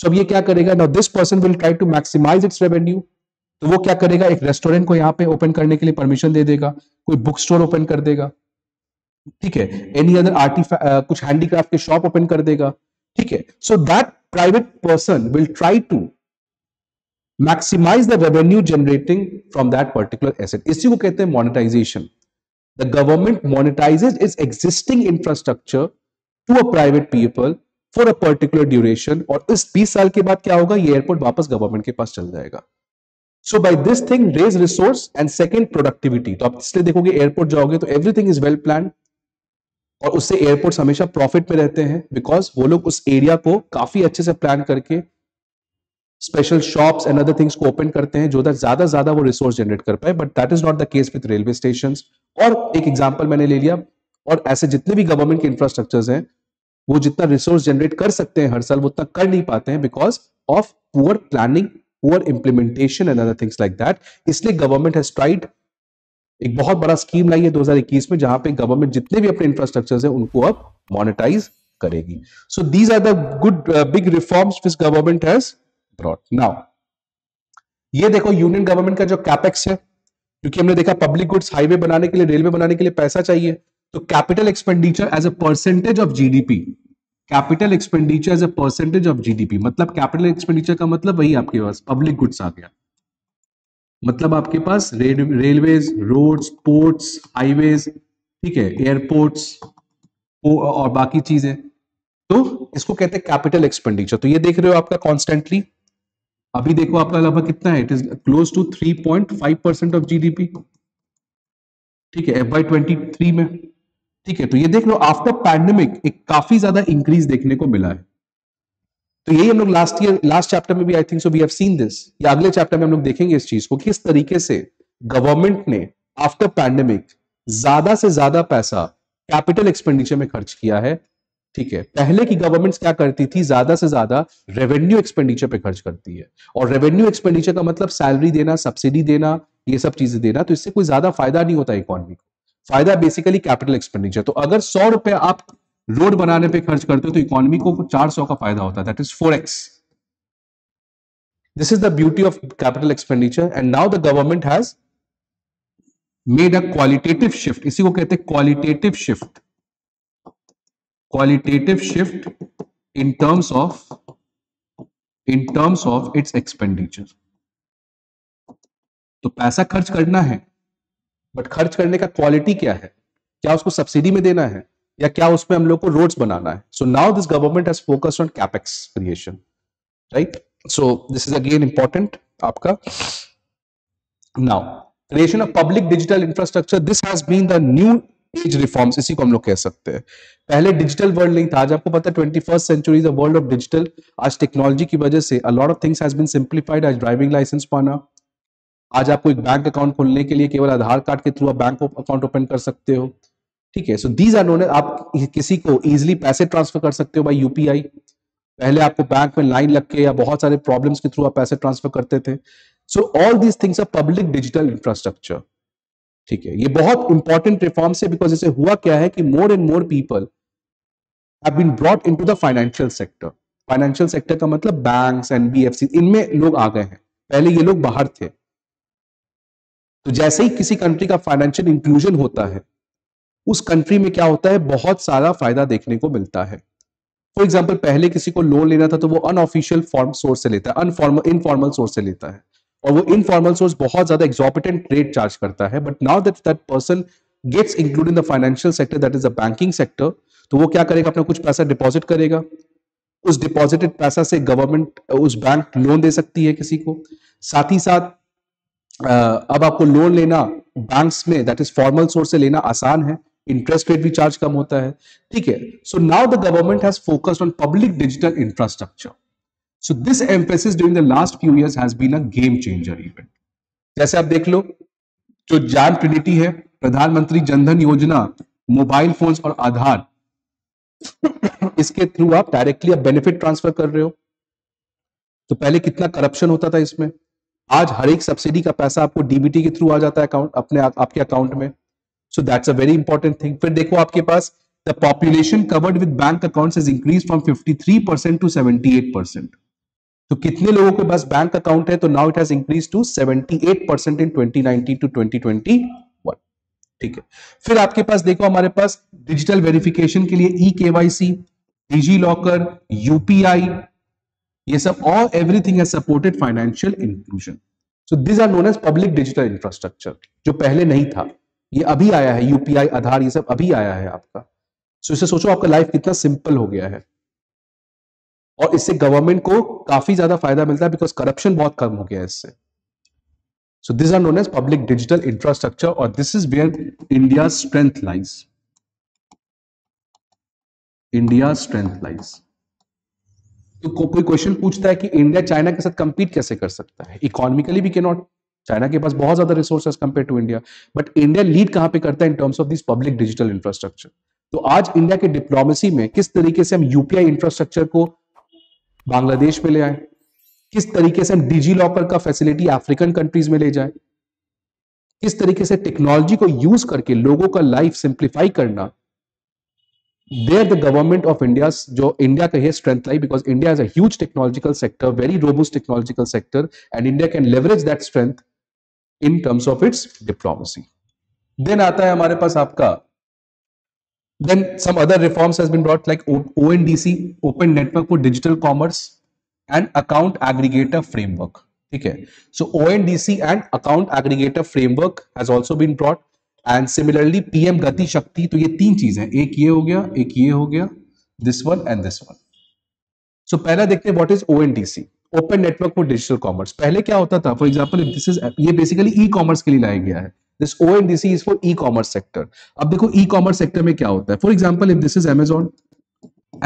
सो अब ये क्या करेगा, now this person will try to maximise its revenue. तो वो क्या करेगा, एक रेस्टोरेंट को यहाँ पे ओपन करने के लिए परमिशन दे देगा, कोई बुक स्टोर ओपन कर देगा, ठीक है, एनी अदर आर्टिफैक्ट, कुछ हैंडीक्राफ्ट के शॉप ओपन कर देगा, ठीक है. So that private person will try to maximise the revenue generating from that particular asset. इसी को कहते हैं monetization. The government मोनेटाइजेज its existing infrastructure to a private people for a particular duration. और इस 20 साल के बाद क्या होगा, ये एयरपोर्ट वापस गवर्नमेंट के पास चल जाएगा. So by this thing raise resource and second productivity. तो आप इसलिए देखोगे एयरपोर्ट जाओगे तो everything is well planned और उससे एयरपोर्ट्स हमेशा प्रॉफिट में रहते हैं बिकॉज वो लोग उस एरिया को काफी अच्छे से प्लान करके special shops and other things को ओपन करते हैं जो ज्यादा ज्यादा वो रिसोर्स जनरेट कर पाए. But that is not the case with railway station. और एक एग्जाम्पल मैंने ले लिया. और ऐसे जितने भी गवर्नमेंट के इंफ्रास्ट्रक्चर्स हैं वो जितना रिसोर्स जनरेट कर सकते हैं हर साल वो उतना कर नहीं पाते हैं because of poor planning, poor implementation and other things like that. इसलिए गवर्नमेंट हैज ट्राइड, एक बहुत बड़ा स्कीम लाई है 2021 में जहां पे गवर्नमेंट जितने भी अपने इंफ्रास्ट्रक्चर्स हैं उनको अब मोनेटाइज करेगी. So these are the good big reforms which government has brought. Now ये देखो यूनियन गवर्नमेंट का जो कैपेक्स है, क्योंकि हमने देखा पब्लिक गुड्स हाईवे बनाने के लिए, रेलवे बनाने के लिए पैसा चाहिए, तो capital expenditure as a percentage of GDP, capital expenditure as a percentage of GDP मतलब कैपिटल एक्सपेंडिचर का मतलब वही आपके पास पब्लिक गुड्स आ गया, मतलब आपके पास रेलवेज, रोड्स, पोर्ट्स, हाईवेज, ठीक है, एयरपोर्ट्स और बाकी चीजें, तो इसको कहते हैं कैपिटल एक्सपेंडिचर. तो ये देख रहे हो आपका कॉन्स्टेंटली, अभी देखो आपका लगभग कितना है, it is close to 3.5% of GDP, ठीक है, FY23 में, ठीक है. तो ये देख लो आफ्टर पैंडेमिक एक काफी ज्यादा इंक्रीज देखने को मिला है. तो यही हम लोग लास्ट चैप्टर में भी I think so we have seen this, या अगले चैप्टर में हम लोग देखेंगे इस चीज को, किस तरीके से गवर्नमेंट ने आफ्टर पैंडेमिक ज्यादा से ज्यादा पैसा कैपिटल एक्सपेंडिचर में खर्च किया है, ठीक है. पहले की गवर्नमेंट्स क्या करती थी, ज्यादा से ज्यादा रेवेन्यू एक्सपेंडिचर पे खर्च करती है, और रेवेन्यू एक्सपेंडिचर का मतलब सैलरी देना, सब्सिडी देना, ये सब चीजें देना, तो इससे कोई ज्यादा फायदा नहीं होता इकोनॉमी को. फायदा बेसिकली कैपिटल एक्सपेंडिचर. तो अगर 100 रुपए आप रोड बनाने पे खर्च करते हो तो इकोनॉमी को 400 का फायदा होता है, that is 4x. This is the beauty of capital expenditure. And now the government has made a qualitative shift, इसी को कहते हैं qualitative shift, qualitative shift in terms of its expenditure. तो पैसा खर्च करना है बट खर्च करने का क्वालिटी क्या है, क्या उसको सब्सिडी में देना है या क्या उसमें हम लोग को रोड्स बनाना है. So now this government has focused on capex creation, right. So this is again important आपका. Now creation of public digital infrastructure, this has been the new age reforms, इसी को हम लोग कह सकते हैं. पहले डिजिटल वर्ल्ड नहीं था, आज आपको पता है 21st century is the world of digital. आज टेक्नोलॉजी की वजह से a lot of things has been simplified. आज ड्राइविंग लाइसेंस पाना, आज आपको एक बैंक अकाउंट खोलने के लिए केवल आधार कार्ड के थ्रू आप बैंक अकाउंट ओपन कर सकते हो, ठीक है. सो दीज आर नोन, आप किसी को इजिली पैसे ट्रांसफर कर सकते हो बाय यूपीआई. पहले आपको बैंक में लाइन लग के या बहुत सारे प्रॉब्लम्स के थ्रू आप पैसे ट्रांसफर करते थे. So all these things are public digital infrastructure, ठीक है. ये बहुत इंपॉर्टेंट रिफॉर्म्स है बिकॉज इसे हुआ क्या है कि more and more people have been brought into the financial sector. Financial sector का मतलब बैंक्स, NBFC, इनमें लोग आ गए हैं. पहले ये लोग बाहर थे. तो जैसे ही किसी कंट्री का फाइनेंशियल इंक्लूजन होता है उस कंट्री में क्या होता है, बहुत सारा फायदा देखने को मिलता है. फॉर एग्जाम्पल पहले किसी को लोन लेना था तो वो अनऑफिशियल फॉर्म सोर्स से लेता है, इनफॉर्मल सोर्स से लेता है, और वो इनफॉर्मल सोर्स बहुत ज्यादा एग्जॉर्बिटेंट रेट चार्ज करता है. But now that person gets include in the financial sector, that is the banking sector, तो वो क्या करेगा, अपना कुछ पैसा डिपॉजिट करेगा. उस डिपॉजिटेड पैसा से गवर्नमेंट, उस बैंक लोन दे सकती है किसी को. साथ ही साथ अब आपको लोन लेना बैंक्स में, दैट इज फॉर्मल सोर्स से लेना आसान है, इंटरेस्ट रेट भी चार्ज कम होता है, ठीक है. So now the government has focused on public digital infrastructure. So this emphasis during the last few years has been a game changer event. जैसे आप देख लो जो जैम ट्रिनिटी है, प्रधानमंत्री जनधन योजना, मोबाइल फोन और आधार, इसके थ्रू आप डायरेक्टली आप बेनिफिट ट्रांसफर कर रहे हो. तो पहले कितना करप्शन होता था इसमें, आज हर एक सब्सिडी का पैसा आपको डीबीटी के थ्रू आ जाता है अकाउंट अपने आपके अकाउंट में. So that's a very important thing. फिर देखो आपके पास the population covered with bank accounts is increase from 53% to 78%. तो कितने लोगों के पास बैंक अकाउंट है, तो now it has increase to 78% in 2019 to 2021, ठीक है. फिर आपके पास देखो हमारे पास डिजिटल वेरिफिकेशन के लिए EKYC, डिजी लॉकर, UPI, ये सब और everything has supported financial inclusion. So this are known as public digital infrastructure, जो पहले नहीं था, ये अभी आया है. UPI, आधार, ये सब अभी आया है आपका. सो इसे सोचो आपका लाइफ कितना सिंपल हो गया है, और इससे गवर्नमेंट को काफी ज्यादा फायदा मिलता है बिकॉज करप्शन बहुत कम हो गया है इससे. So these are known as public digital infrastructure, or this is where India's strength lies. India's strength lies. तो कोई क्वेश्चन पूछता है कि इंडिया चाइना के साथ कंपीट कैसे कर सकता है? इकोनॉमिकली भी कैनॉट, चाइना के पास बहुत ज्यादा resources compare to India, but India lead कहां पे करता है in terms of this public digital infrastructure. तो आज इंडिया के डिप्लोमेसी में किस तरीके से हम यूपीआई इंफ्रास्ट्रक्चर को बांग्लादेश में ले आए, किस तरीके से हम डिजी लॉकर का फैसिलिटी अफ्रीकन कंट्रीज में ले जाए, किस तरीके से टेक्नोलॉजी को यूज करके लोगों का लाइफ सिंप्लीफाई करना, there the government of India's जो इंडिया का है strength lie, because India has a huge technological sector, very robust technological sector, and India can leverage that strength in terms of its diplomacy. Then आता है हमारे पास आपका, then some other reforms has been brought like ONDC, Open Network for Digital Commerce and Account Aggregator Framework. ठीक है, so ONDC and Account Aggregator Framework has also been brought. And similarly PM गति शक्ति. तो ये तीन चीजें, एक ये हो गया, एक ये हो गया, this one and this one. So पहला देखते हैं what is ONDC, Open Network for Digital Commerce. पहले क्या होता था, for example this is, ये basically e-commerce के लिए लाया गया है. This ONDC is for e-commerce sector. अब देखो e-commerce sector में क्या होता है. For example if this is Amazon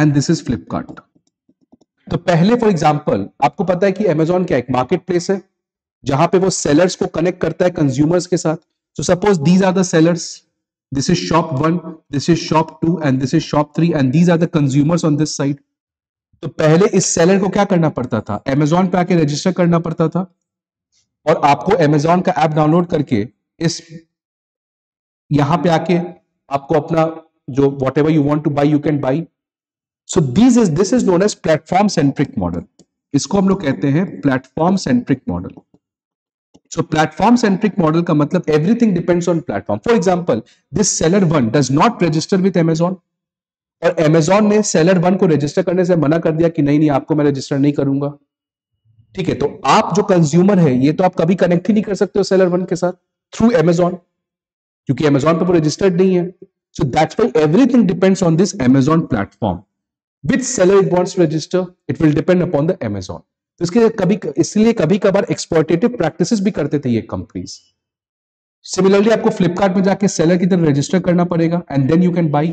and this is Flipkart. तो पहले for example आपको पता है कि Amazon क्या एक marketplace है जहां पे वो sellers को connect करता है consumers के साथ. So suppose these are the sellers, this is shop 1, this is shop 2 and this is shop 3 and these are the consumers on this side. तो पहले इस सेलर को क्या करना पड़ता था, Amazon पे आके रजिस्टर करना पड़ता था और आपको Amazon का ऐप डाउनलोड करके इस यहां पे आके आपको अपना जो whatever you want to buy you can buy. So this is known as platform centric model. इसको हम लोग कहते हैं platform centric model. So platform centric model का मतलब everything depends on platform. For example, this seller one does not register with Amazon और Amazon ने seller one को register करने से मना कर दिया कि नहीं नहीं आपको मैं register नहीं करूंगा. ठीक है, तो आप जो consumer है ये तो आप कभी connect ही नहीं कर सकते हो seller one के साथ through Amazon, क्योंकि Amazon पे वो registered नहीं है. So that's why everything depends on this Amazon platform. Which seller it wants to register, it will depend upon the Amazon. तो इसलिए कभी कभार एक्सप्लॉयटेटिव प्रैक्टिसेस भी करते थे ये कंपनीज. सिमिलरली आपको फ्लिपकार्ट में जाके सेलर की तरफ रजिस्टर करना पड़ेगा and then you can buy,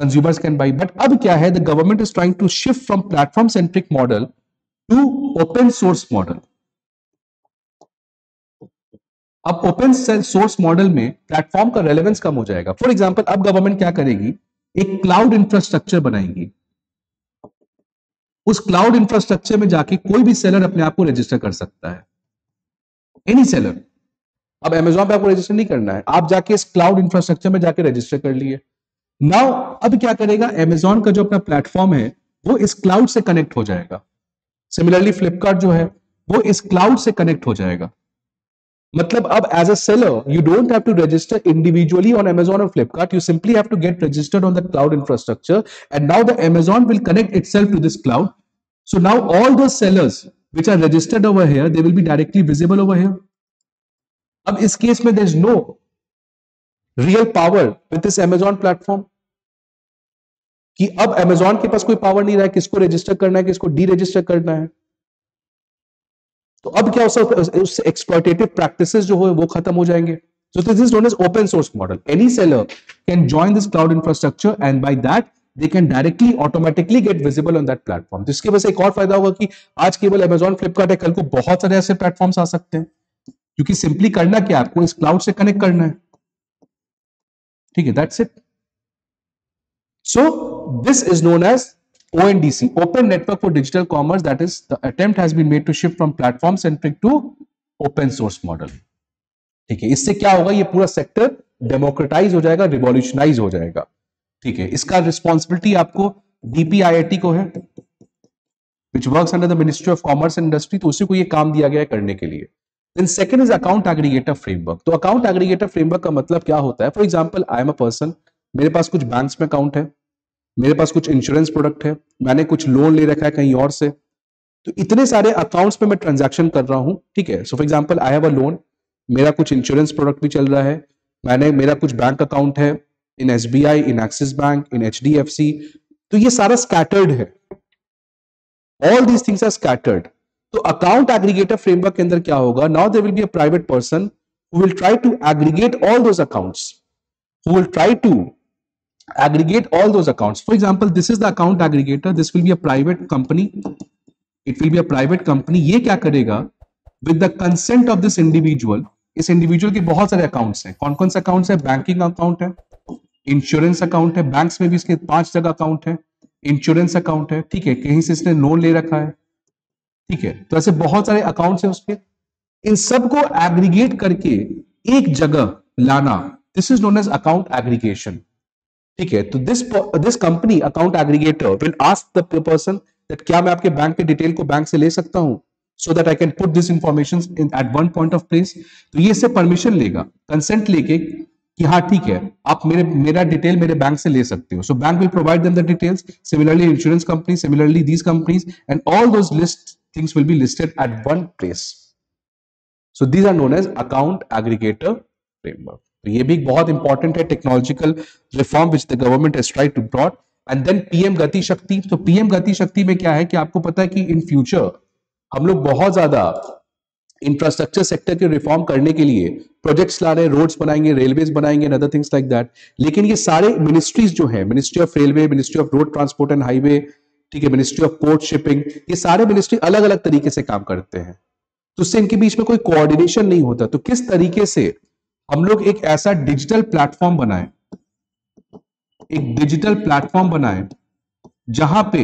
consumers can buy. But अब क्या है, the government is trying to shift from platform centric model to open source model. अब ओपन सोर्स मॉडल में प्लेटफॉर्म का रेलेवेंस कम हो जाएगा. फॉर एग्जाम्पल अब गवर्नमेंट क्या करेगी, एक क्लाउड इंफ्रास्ट्रक्चर बनाएगी. उस क्लाउड इंफ्रास्ट्रक्चर में जाके कोई भी सेलर अपने आप को रजिस्टर कर सकता है, एनी सेलर. अब Amazon पे आपको रजिस्टर नहीं करना है, आप जाके इस क्लाउड इंफ्रास्ट्रक्चर में जाके रजिस्टर कर लिए. नाउ अब क्या करेगा, Amazon का जो अपना प्लेटफॉर्म है वो इस क्लाउड से कनेक्ट हो जाएगा. सिमिलरली फ्लिपकार्ट जो है वो इस क्लाउड से कनेक्ट हो जाएगा. मतलब अब as a seller you don't have to register individually on Amazon और Flipkart, you simply have to get registered on the cloud infrastructure and now the Amazon will connect itself to this cloud. So now all the sellers which are registered over here they will be directly visible over here. अब इस case में there is no real power with this Amazon platform कि अब Amazon के पास कोई power नहीं रहा है किसको रजिस्टर करना है किसको डी रजिस्टर करना है. तो अब क्या उससे एक्सप्लॉयटेटिव प्रैक्टिसेस जो हो वो खत्म हो जाएंगे. So this is known as open source model. Any seller can join this cloud infrastructure and by that they can directly automatically get visible on that platform. जिसके वजह से एक और फायदा होगा कि आज केवल Amazon फ्लिपकार्ट है, कल को बहुत सारे ऐसे प्लेटफॉर्म्स आ सकते हैं, क्योंकि सिंपली करना क्या, आपको इस क्लाउड से कनेक्ट करना है. ठीक है, that's it. So this is known as ONDC, Open Network for Digital Commerce. That is, the attempt has been made to shift from platform centric to open source model. ठीक है, इससे क्या होगा, ये पूरा सेक्टर डेमोक्रेटाइज हो जाएगा, revolutionise हो जाएगा. ठीक है, इसका रिस्पॉन्सिबिलिटी आपको DPIIT को है which works under the Ministry of Commerce and Industry. तो उसी को ये काम दिया गया है करने के लिए. Then second is account aggregator framework. तो account aggregator framework का मतलब क्या होता है, For example, I am a person, मेरे पास कुछ banks में account है, मेरे पास कुछ इंश्योरेंस प्रोडक्ट है, मैंने कुछ लोन ले रखा है कहीं और से, तो इतने सारे अकाउंट्स पे मैं ट्रांजैक्शन कर रहा हूं. ठीक है, so for example I have a loan, मेरा कुछ इंश्योरेंस प्रोडक्ट भी चल रहा है, मेरा कुछ बैंक अकाउंट है in SBI, in Axis bank, in HDFC. तो ये सारा स्कैटर्ड है, all these things are scattered. तो अकाउंट एग्रीगेटर फ्रेमवर्क के अंदर क्या होगा, now there will be a private person who will try to aggregate all those accounts, who will try to aggregate all those accounts. For example, this is the account aggregator. This will be a private company. It will be a private company. ये क्या करेगा? With the consent of this individual, इस individual के बहुत सारे accounts हैं. कौन कौन से accounts हैं? Banking account है, insurance account है, banks में भी इसके 5 जगह account है, insurance account है, ठीक है, कहीं से इसने loan ले रखा है, ठीक है, तो ऐसे बहुत सारे accounts हैं उसके. इन सबको aggregate करके एक जगह लाना, this is known as account aggregation. ठीक है, तो this company account aggregator will ask the person that क्या मैं आपके बैंक के डिटेल को बैंक से ले सकता हूं, so that I can put this information at one point of place. तो ये इससे परमिशन लेगा, कंसेंट लेके कि हाँ ठीक है, आप मेरा डिटेल मेरे बैंक से ले सकते हो. So bank will provide them the details. Similarly insurance company, similarly these companies and all those list things will be listed at one place. So these are known as account aggregator framework. तो ये भी बहुत important है technological reform which the government has tried to brought. And then PM Gati Shakti. तो PM Gati शक्ति में क्या है कि आपको पता है कि इन फ्यूचर हम लोग बहुत ज्यादा इंफ्रास्ट्रक्चर सेक्टर के रिफॉर्म करने के लिए प्रोजेक्ट्स ला रहे हैं, रोड्स बनाएंगे, रेलवेज बनाएंगे and other things like that. लेकिन ये सारे मिनिस्ट्रीज जो है, ministry of railway, ministry of road transport and highway, ठीक है, मिनिस्ट्री ऑफ पोर्ट शिपिंग, ये सारे मिनिस्ट्री अलग अलग तरीके से काम करते हैं, तो उससे इनके बीच में कोई कोऑर्डिनेशन नहीं होता. तो किस तरीके से हम लोग एक ऐसा डिजिटल प्लेटफॉर्म बनाए, एक डिजिटल प्लेटफॉर्म बनाए जहां पे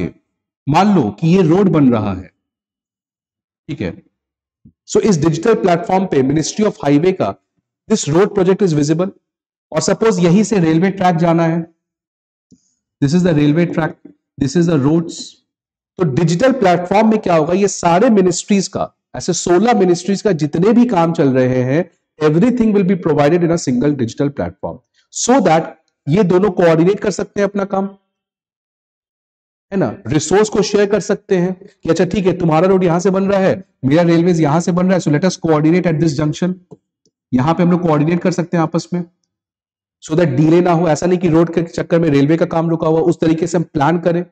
मान लो कि ये रोड बन रहा है, ठीक है, सो इस डिजिटल प्लेटफॉर्म पे मिनिस्ट्री ऑफ हाईवे का this road project is visible, और सपोज यहीं से रेलवे ट्रैक जाना है, this is the railway track, this is the roads. तो डिजिटल प्लेटफॉर्म में क्या होगा, ये सारे मिनिस्ट्रीज का, ऐसे 16 मिनिस्ट्रीज का जितने भी काम चल रहे हैं, everything will be provided in a single digital platform, so that ये दोनों coordinate कर सकते हैं अपना काम, है ना, रिसोर्स को शेयर कर सकते हैं कि अच्छा ठीक है, तुम्हारा रोड यहां से बन रहा है, मेरा रेलवेज यहां से बन रहा है, so let us coordinate at this junction. यहां पे हम लोग कोऑर्डिनेट कर सकते हैं आपस में, so that delay ना हो. ऐसा नहीं कि रोड के चक्कर में रेलवे का काम रुका हुआ, उस तरीके से हम प्लान करें.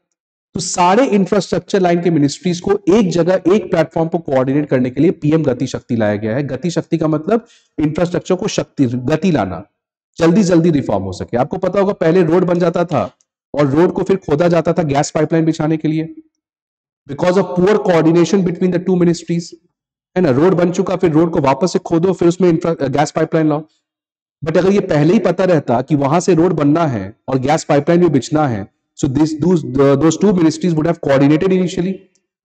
तो सारे इंफ्रास्ट्रक्चर लाइन के मिनिस्ट्रीज को एक जगह, एक प्लेटफॉर्म पर कोऑर्डिनेट करने के लिए पीएम गति शक्ति लाया गया है. गति शक्ति का मतलब इंफ्रास्ट्रक्चर को शक्ति, गति लाना, जल्दी जल्दी रिफॉर्म हो सके. आपको पता होगा पहले रोड बन जाता था और रोड को फिर खोदा जाता था गैस पाइपलाइन बिछाने के लिए, because of poor coordination between the two ministries, है ना. रोड बन चुका, फिर रोड को वापस से खोदो, फिर उसमें गैस पाइपलाइन लाओ. बट अगर ये पहले ही पता रहता कि वहां से रोड बनना है और गैस पाइपलाइन भी बिछना है, so those two ministries would have coordinated initially.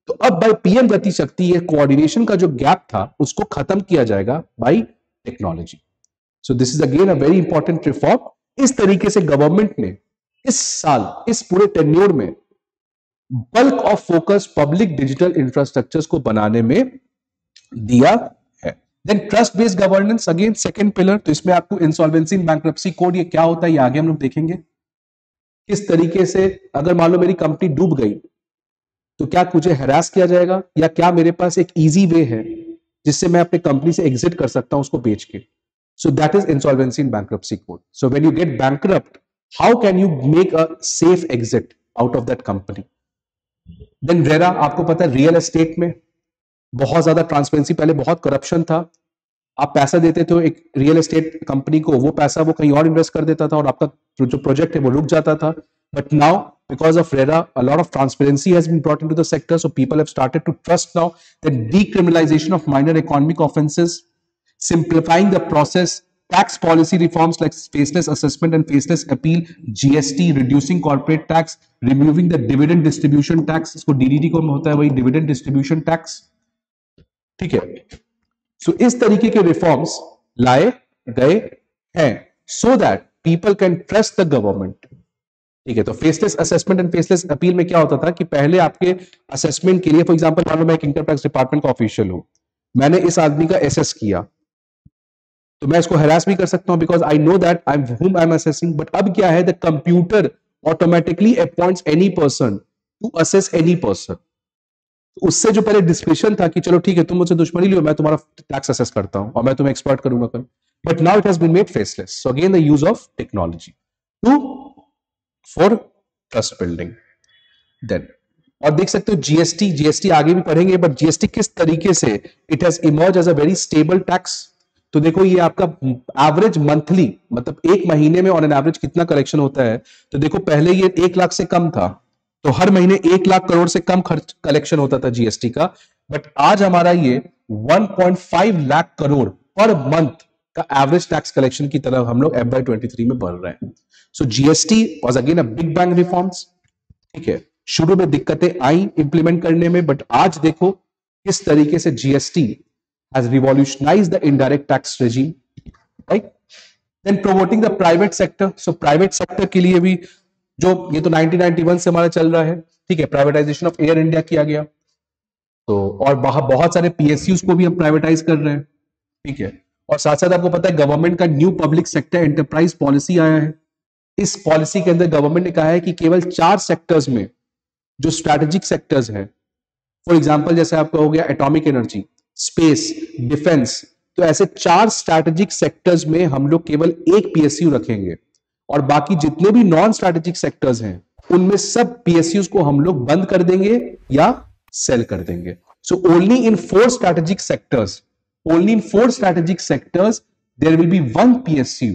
तो अब by PM गति शक्ति ये coordination का जो gap था उसको खत्म किया जाएगा by technology. So this is again a very important reform. इस तरीके से government ने इस साल, इस पूरे tenure में bulk of focus public digital infrastructures को बनाने में दिया है. Then trust based governance, again second pillar. तो इसमें आपको insolvency and bankruptcy code, ये क्या होता है ये आगे हम लोग देखेंगे. किस तरीके से अगर मान लो मेरी कंपनी डूब गई तो क्या मुझे हैरास किया जाएगा, या क्या मेरे पास एक इजी वे है जिससे मैं अपने कंपनी से एग्जिट कर सकता हूं उसको बेच के. So that is insolvency in bankruptcy code. So when you get bankrupt, how can you make a safe exit out of that company. Then RERA, आपको पता है रियल एस्टेट में बहुत ज्यादा ट्रांसपेरेंसी, पहले बहुत करप्शन था. आप पैसा देते थे एक रियल एस्टेट कंपनी को, वो पैसा वो कहीं और इन्वेस्ट कर देता था और आपका जो प्रोजेक्ट है वो रुक जाता था. But now because of RERA, a lot of transparency has been brought into the sector, so people have started to trust now. That decriminalisation of minor economic offences, simplifying the process, tax policy reforms like faceless assessment and faceless appeal, GST, reducing corporate tax, removing the dividend distribution tax, इसको DDT को होता है वही dividend distribution tax, ठीक है. So, इस तरीके के रिफॉर्म्स लाए गए हैं so that people can trust the government, ठीक है. तो faceless assessment and faceless appeal में क्या होता था कि पहले आपके असेसमेंट के लिए, फॉर एग्जांपल मान लो मैं एक इनकम टैक्स डिपार्टमेंट का ऑफिशियल हूं, मैंने इस आदमी का एसेस किया तो मैं इसको हैरास भी कर सकता हूं because I know that whom I am assessing. But अब क्या है, the computer automatically appoints any person to assess any person. उससे जो पहले डिस्क्रिप्शन था कि चलो ठीक है, तुम मुझसे दुश्मनी लियो, मैं तुम्हारा टैक्स असेस करता हूं और मैं तुम्हें एक्सपर्ट करूंगा कल. But now it has been made faceless. So again the use of technology to for trust building. Then और देख सकते हो जीएसटी, जीएसटी आगे भी पढ़ेंगे, बट जीएसटी किस तरीके से it has emerge as a very stable tax. तो देखो ये आपका एवरेज मंथली, मतलब एक महीने में ऑन एन एवरेज कितना कलेक्शन होता है, तो देखो पहले ये 1 लाख से कम था, तो हर महीने 1 लाख करोड़ से कम खर्च कलेक्शन होता था जीएसटी का, बट आज हमारा ये 1.5 लाख करोड़ पर मंथ का एवरेज टैक्स कलेक्शन की तरफ हम लोग FY23 में बढ़ रहे हैं। So GST was again a big bang reforms, ठीक है, शुरू में दिक्कतें आई इंप्लीमेंट करने में, बट आज देखो किस तरीके से GST has revolutionized the indirect tax regime, right? Then promoting the private sector, so private sector के लिए भी जो ये तो 1991 से हमारा चल रहा है, ठीक है, privatization of Air India किया गया, तो और बहुत सारे PSUs को भी हम प्राइवेटाइज कर रहे हैं, ठीक है, और साथ साथ आपको पता है गवर्नमेंट का new public sector enterprise policy आया है। इस पॉलिसी के अंदर गवर्नमेंट ने कहा है कि केवल 4 सेक्टर्स में जो स्ट्रैटेजिक सेक्टर्स हैं, फॉर एग्जाम्पल जैसे आपका हो गया एटॉमिक एनर्जी, स्पेस, डिफेंस, तो ऐसे 4 स्ट्रैटेजिक सेक्टर्स में हम लोग केवल 1 पीएसयू रखेंगे और बाकी जितने भी नॉन स्ट्रैटेजिक सेक्टर्स हैं उनमें सब पीएसयूज को हम लोग बंद कर देंगे या सेल कर देंगे। So only in 4 strategic sectors, only in 4 strategic sectors there will be 1 PSU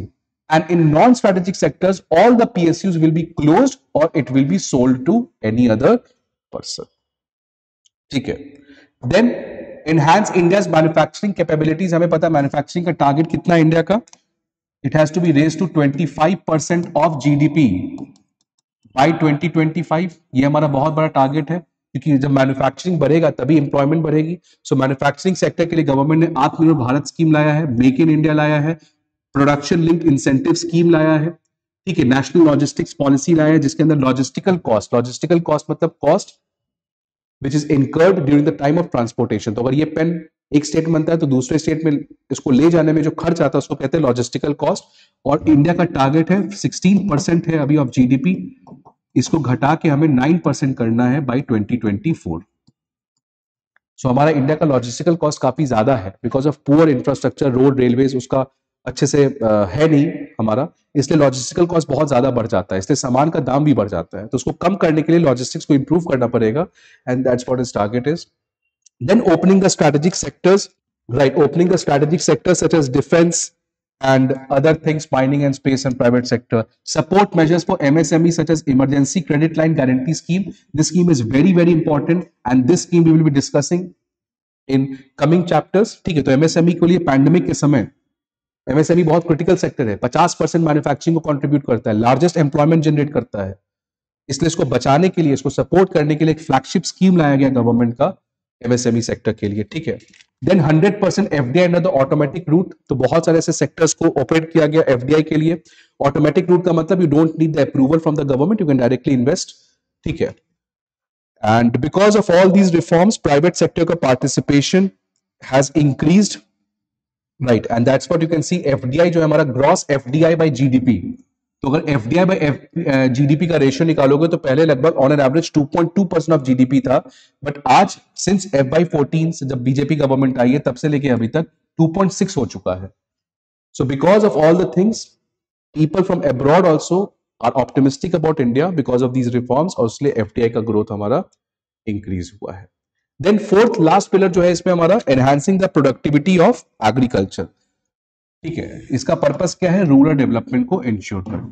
and in non strategic sectors all the PSUs will be closed और it will be sold to any other person, ठीक है। Then Enhance India's manufacturing capabilities, हमें पता है manufacturing का target कितना है India का, it has to be raise to 25% of GDP by 2025, ये हमारा बहुत बड़ा टारगेट है, क्योंकि जब मैन्युफैक्चरिंग बढ़ेगा तभी एम्प्लॉयमेंट बढ़ेगी। सो मैन्युफैक्चरिंग सेक्टर के लिए गवर्नमेंट ने आत्मनिर्भर भारत स्कीम लाया है, मेक इन इंडिया लाया है, प्रोडक्शन लिंक्ड इंसेंटिव स्कीम लाया है, ठीक है, नेशनल लॉजिस्टिक्स पॉलिसी लाया है, जिसके अंदर लॉजिस्टिकल कॉस्ट मतलब cost which is incurred during the time of transportation, तो अगर ये पेन एक स्टेट बनता है तो दूसरे स्टेट में इसको ले जाने में जो खर्च आता है उसको कहते हैं लॉजिस्टिकल कॉस्ट। और इंडिया का टारगेट है 16% है अभी ऑफ जीडीपी, इसको घटा के हमें 9% करना है बाय 2024। सो हमारा इंडिया का लॉजिस्टिकल कॉस्ट काफी ज्यादा है because of poor infrastructure, road, railways उसका अच्छे से है नहीं हमारा, इसलिए लॉजिस्टिकल कॉस्ट बहुत ज्यादा बढ़ जाता है, इसलिए सामान का दाम भी बढ़ जाता है, तो उसको कम करने के लिए लॉजिस्टिक्स को इंप्रूव करना पड़ेगा and that's what is target is. Then opening the strategic sectors, right, opening the strategic sectors such as defence and other things, mining and space and private sector. Support measures for MSME such as emergency credit line guarantee scheme, this scheme is very very important and this scheme we will be discussing in coming chapters, ठीक है। तो MSME के लिए pandemic के समय MSME बहुत critical sector है, 50% manufacturing को कंट्रीब्यूट करता है, लार्जेस्ट एम्प्लॉयमेंट जनरेट करता है, इसलिए इसको बचाने के लिए, इसको सपोर्ट करने के लिए एक फ्लैगशिप स्कीम लाया गया गवर्नमेंट का MSME सेक्टर के लिए, ठीक है। Then 100% FDI under the automatic route, तो बहुत सारे ऐसे सेक्टर्स को ऑपरेट किया गया FDI के लिए। ऑटोमेटिक रूट का मतलब you don't need the approval from the government, you can directly invest, ठीक है। And because of all these reforms private sector का participation has increased, right, and that's what you can see. FDI जो है हमारा gross FDI बाय GDP, तो अगर FDI बाय GDP का रेशियो निकालोगे तो पहले लगभग on an average 2.2% of GDP था, बट आज सिंस FY14 से जब बीजेपी गवर्नमेंट आई है तब से लेके अभी तक 2.6 हो चुका है। So because of all the things people from abroad also are optimistic about India because of these reforms, और इसलिए FDI का ग्रोथ हमारा इंक्रीज हुआ है। देन फोर्थ लास्ट पिलर जो है इसमें हमारा enhancing the productivity of agriculture, ठीक है, इसका पर्पस क्या है, रूरल डेवलपमेंट को इंश्योर करना,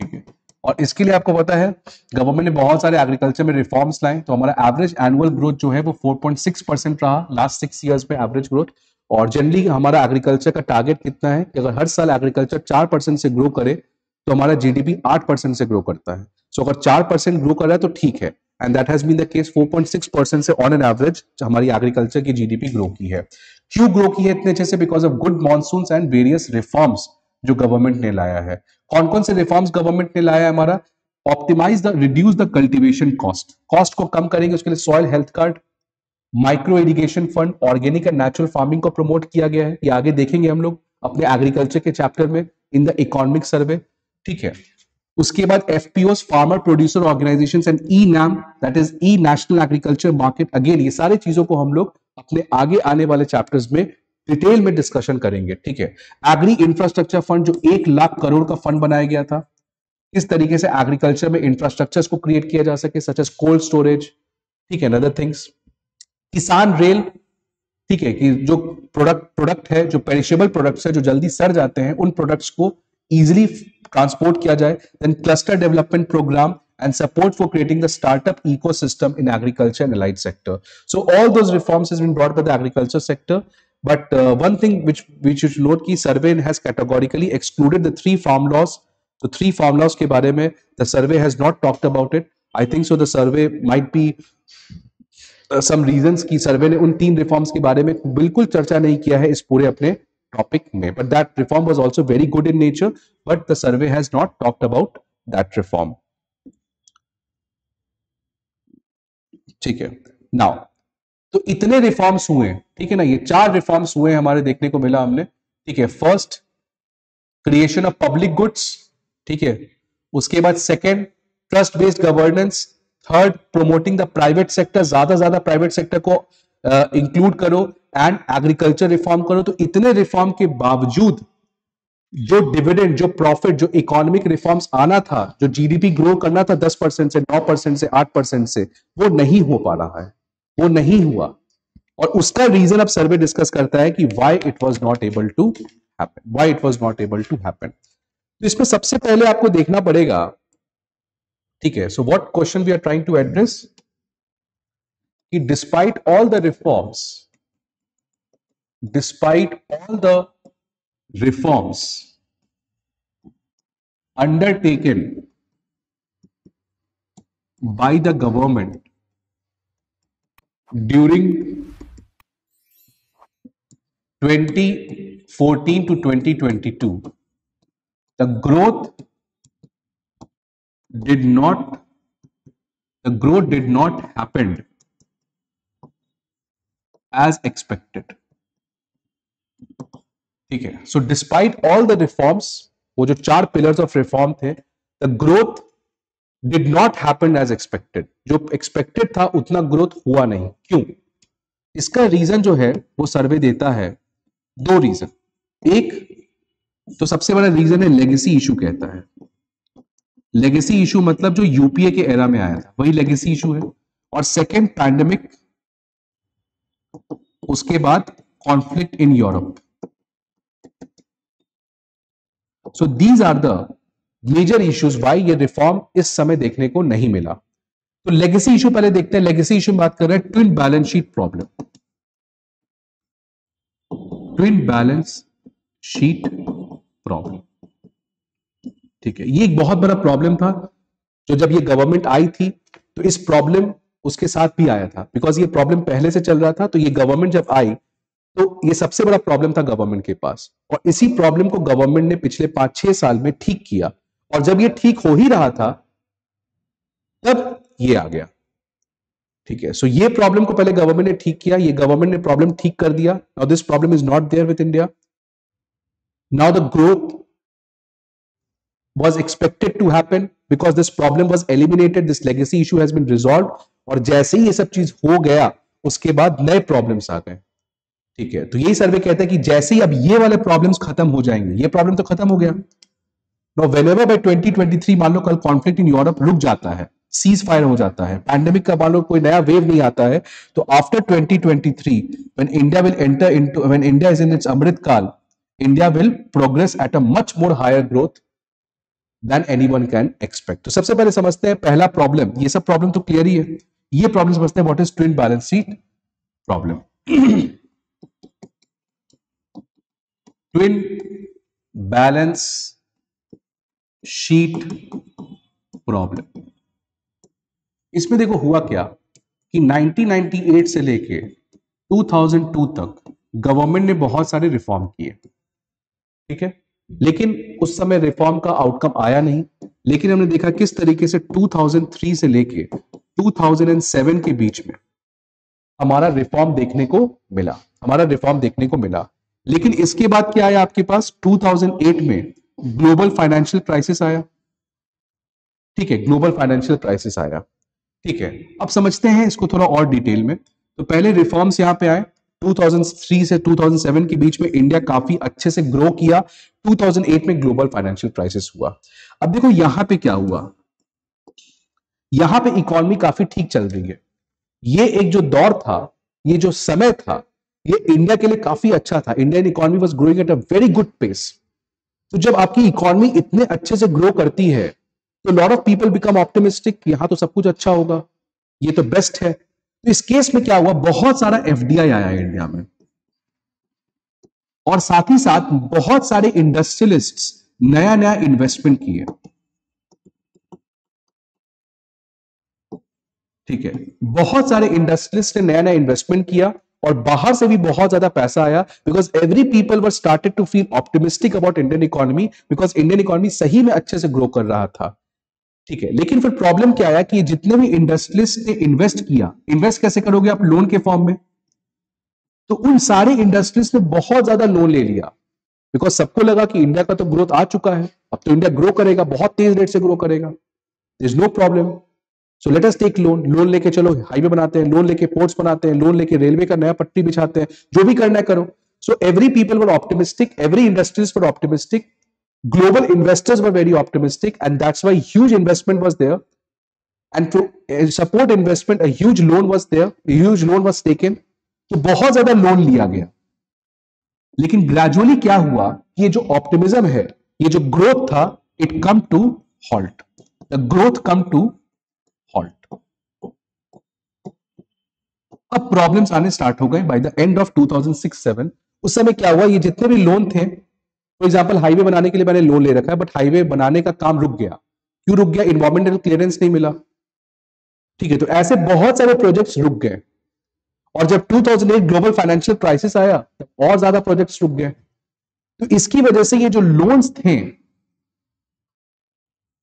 ठीक है, और इसके लिए आपको पता है गवर्नमेंट ने बहुत सारे एग्रीकल्चर में रिफॉर्म्स लाए, तो हमारा एवरेज एनुअल ग्रोथ जो है वो 4.6% रहा लास्ट 6 ईयर्स में एवरेज ग्रोथ। और जनरली हमारा एग्रीकल्चर का टारगेट कितना है कि अगर हर साल एग्रीकल्चर 4% से ग्रो करे तो हमारा GDP 8% से ग्रो करता है। सो अगर 4% ग्रो कर रहा है तो ठीक है, and that has been the case, 4.6% से on an average हमारी एग्रीकल्चर की GDP ग्रो की है। क्यों ग्रो की है इतने अच्छे से? Because of good monsoons and various reforms जो गवर्नमेंट ने लाया है। कौन कौन से रिफॉर्म्स गवर्नमेंट ने लाया है? हमारा रिड्यूस द कल्टिवेशन कॉस्ट को कम करेंगे, उसके लिए soil health card, micro irrigation fund, organic and natural farming को प्रमोट किया गया है, ये आगे देखेंगे हम लोग अपने एग्रीकल्चर के चैप्टर में इन द इकोनॉमिक सर्वे, ठीक है। उसके बाद FPOs, farmer producer organisation and E-NAM, that is E national agriculture market, again ये सारी चीजों को हम लोग अपने आगे आने वाले चैप्टर्स में डिटेल में डिस्कशन करेंगे, ठीक है। एग्री इंफ्रास्ट्रक्चर फंड जो 1 लाख करोड़ का फंड बनाया गया था, किस तरीके से एग्रीकल्चर में इंफ्रास्ट्रक्चर्स को क्रिएट किया जा सके, सच एज कोल्ड स्टोरेज, ठीक है, अदर थिंग्स। किसान रेल, ठीक है, कि जो प्रोडक्ट है, जो पेरिशेबल प्रोडक्ट्स है जो जल्दी सड़ जाते हैं, उन प्रोडक्ट्स को इजिली ट्रांसपोर्ट किया जाए। Then cluster development programme and support for creating the startup ecosystem in agriculture and allied sector. So all those reforms has been brought by the agriculture sector, but one thing which you should note ki survey has categorically excluded the three farm laws. The three farm laws ke bare mein the survey has not talked about it. I think so the survey might be some reasons ki survey ne un teen reforms ke bare mein bilkul charcha nahi kiya hai is pure apne topic mein, but that reform was also very good in nature, but the survey has not talked about that reform. ठीक है ना, तो इतने reforms हुए, ठीक है ना, ये चार रिफॉर्म्स हुए हमारे देखने को मिला हमने, ठीक है। First, creation of public goods, ठीक है, उसके बाद second, trust based governance, third, promoting the private sector, ज्यादा ज्यादा प्राइवेट सेक्टर को इंक्लूड करो, एंड एग्रीकल्चर रिफॉर्म करो। तो इतने रिफॉर्म के बावजूद जो डिविडेंड, जो प्रॉफिट, जो इकोनॉमिक रिफॉर्म्स आना था, जो जीडीपी ग्रो करना था 10% से, 9% से, 8% से, वो नहीं हो पा रहा है, वो नहीं हुआ। और उसका रीजन अब सर्वे डिस्कस करता है कि why it was not able to happen, why it was not able to happen. तो इसमें सबसे पहले आपको देखना पड़ेगा, ठीक है, so what question we are trying to address, कि despite all the reforms, despite all the reforms undertaken by the government during 2014 to 2022, the growth did not happen as expected, ठीक है। So despite all the reforms, वो जो चार pillars of reform थे, the growth did not happen as expected, जो expected था उतना growth हुआ नहीं। क्यों? इसका रीजन जो है वो सर्वे देता है दो रीजन। एक तो सबसे बड़ा रीजन है लेगेसी इशू, कहता है लेगेसी इशू मतलब जो यूपीए के एरा में आया था वही लेगेसी इशू है, और सेकेंड पैंडेमिक, उसके बाद conflict in Europe. So these are the major issues why ये reform इस समय देखने को नहीं मिला। तो legacy issue पहले देखते हैं। legacy issue में बात कर रहे हैं twin balance sheet problem, twin balance sheet problem, ठीक है। ये एक बहुत बड़ा problem था जो जब ये government आई थी तो इस problem उसके साथ भी आया था, because ये problem पहले से चल रहा था। तो ये government जब आई तो ये सबसे बड़ा प्रॉब्लम था गवर्नमेंट के पास, और इसी प्रॉब्लम को गवर्नमेंट ने पिछले 5-6 साल में ठीक किया, और जब ये ठीक हो ही रहा था तब ये आ गया, ठीक है। सो ये प्रॉब्लम को पहले गवर्नमेंट ने ठीक किया, ये गवर्नमेंट ने प्रॉब्लम ठीक कर दिया। Now this problem is not there with India. Now the growth was expected to happen because this problem was eliminated, this legacy issue has been resolve. और जैसे ही ये सब चीज हो गया उसके बाद नए प्रॉब्लम्स आ गए, ठीक है। तो यही सर्वे कहता है कि जैसे ही अब ये वाले प्रॉब्लम्स खत्म हो जाएंगे, ये प्रॉब्लम तो खत्म हो गया। नो व्हेनेवर बाय 2023 मान लो कल कॉन्फ्लिक्ट इन यूरोप रुक जाता है, सीज फायर हो जाता है, पैंडेमिक का मान लो कोई नया वेव नहीं आता है, तो after 2023 when India will enter into, when India is in its Amrit Kaal, India will progress at a much more higher growth than anyone can expect. तो सबसे पहले समझते हैं पहला प्रॉब्लम, ये सब प्रॉब्लम तो क्लियर ही है, ये प्रॉब्लम समझते हैं what is twin balance sheet problem. Twin balance sheet problem, इसमें देखो हुआ क्या कि 1998 से लेके 2002 तक गवर्नमेंट ने बहुत सारे रिफॉर्म किए, ठीक है, लेकिन उस समय रिफॉर्म का आउटकम आया नहीं। लेकिन हमने देखा किस तरीके से 2003 से लेके 2007 के बीच में हमारा रिफॉर्म देखने को मिला, हमारा रिफॉर्म देखने को मिला। लेकिन इसके बाद क्या आया आपके पास? 2008 में ग्लोबल फाइनेंशियल क्राइसिस आया, ठीक है, ग्लोबल फाइनेंशियल क्राइसिस आया, ठीक है। अब समझते हैं इसको थोड़ा और डिटेल में। तो पहले रिफॉर्म्स यहां पे आए, 2003 से 2007 के बीच में इंडिया काफी अच्छे से ग्रो किया। 2008 में ग्लोबल फाइनेंशियल क्राइसिस हुआ। अब देखो यहां पे क्या हुआ, यहां पे इकोनॉमी काफी ठीक चल रही है। ये एक जो दौर था, ये जो समय था, ये इंडिया के लिए काफी अच्छा था। Indian economy was growing at a very good pace. तो जब आपकी इकोनॉमी इतने अच्छे से ग्रो करती है तो lot of people become optimistic, यहां तो सब कुछ अच्छा होगा, ये तो बेस्ट है। तो इस केस में क्या हुआ, बहुत सारा एफडीआई आया इंडिया में और साथ ही साथ बहुत सारे इंडस्ट्रियलिस्ट्स नया नया इन्वेस्टमेंट किए। ठीक है, बहुत सारे इंडस्ट्रियलिस्ट ने नया नया इन्वेस्टमेंट किया और बाहर से भी बहुत ज्यादा पैसा आया, because every people were started to feel optimistic about Indian economy, because Indian economy सही में अच्छे से ग्रो कर रहा था। ठीक है, लेकिन फिर प्रॉब्लम क्या आया कि जितने भी इंडस्ट्रियलिस्ट ने इन्वेस्ट किया, इन्वेस्ट कैसे करोगे आप, लोन के फॉर्म में। तो उन सारे इंडस्ट्रीज ने बहुत ज्यादा लोन ले लिया, बिकॉज सबको लगा कि इंडिया का तो ग्रोथ आ चुका है, अब तो इंडिया ग्रो करेगा, बहुत तेज रेट से ग्रो करेगा, there is no problem, so let us take loan. Loan लेके चलो हाईवे बनाते हैं, लोन लेके पोर्ट्स बनाते हैं, लोन लेके रेलवे का नया पट्टी बिछाते हैं, जो भी करना है करो। So every people were optimistic, every industries were optimistic, global investors were very optimistic, and that's why huge investment was there, and to support investment a huge loan was there, a huge loan was taken, so बहुत ज्यादा loan लिया गया। लेकिन gradually क्या हुआ, ये जो optimism है, ये जो growth था, it come to halt, the growth come to halt। अब problems आने start हो गए। by the end of 2006-7 उस समय क्या हुआ, ये जितने भी लोन थे, फॉर एग्जाम्पल हाईवे बनाने के लिए मैंने लोन ले रखा है, बट हाईवे बनाने का काम रुक गया। क्यों रुक गया, इन्वायरमेंटल क्लियरेंस नहीं मिला। ठीक है, तो ऐसे बहुत सारे प्रोजेक्ट्स रुक गए। और जब 2008 ग्लोबल फाइनेंशियल क्राइसिस आया तब और ज्यादा प्रोजेक्ट्स रुक गए। तो इसकी वजह से ये जो लोन्स थे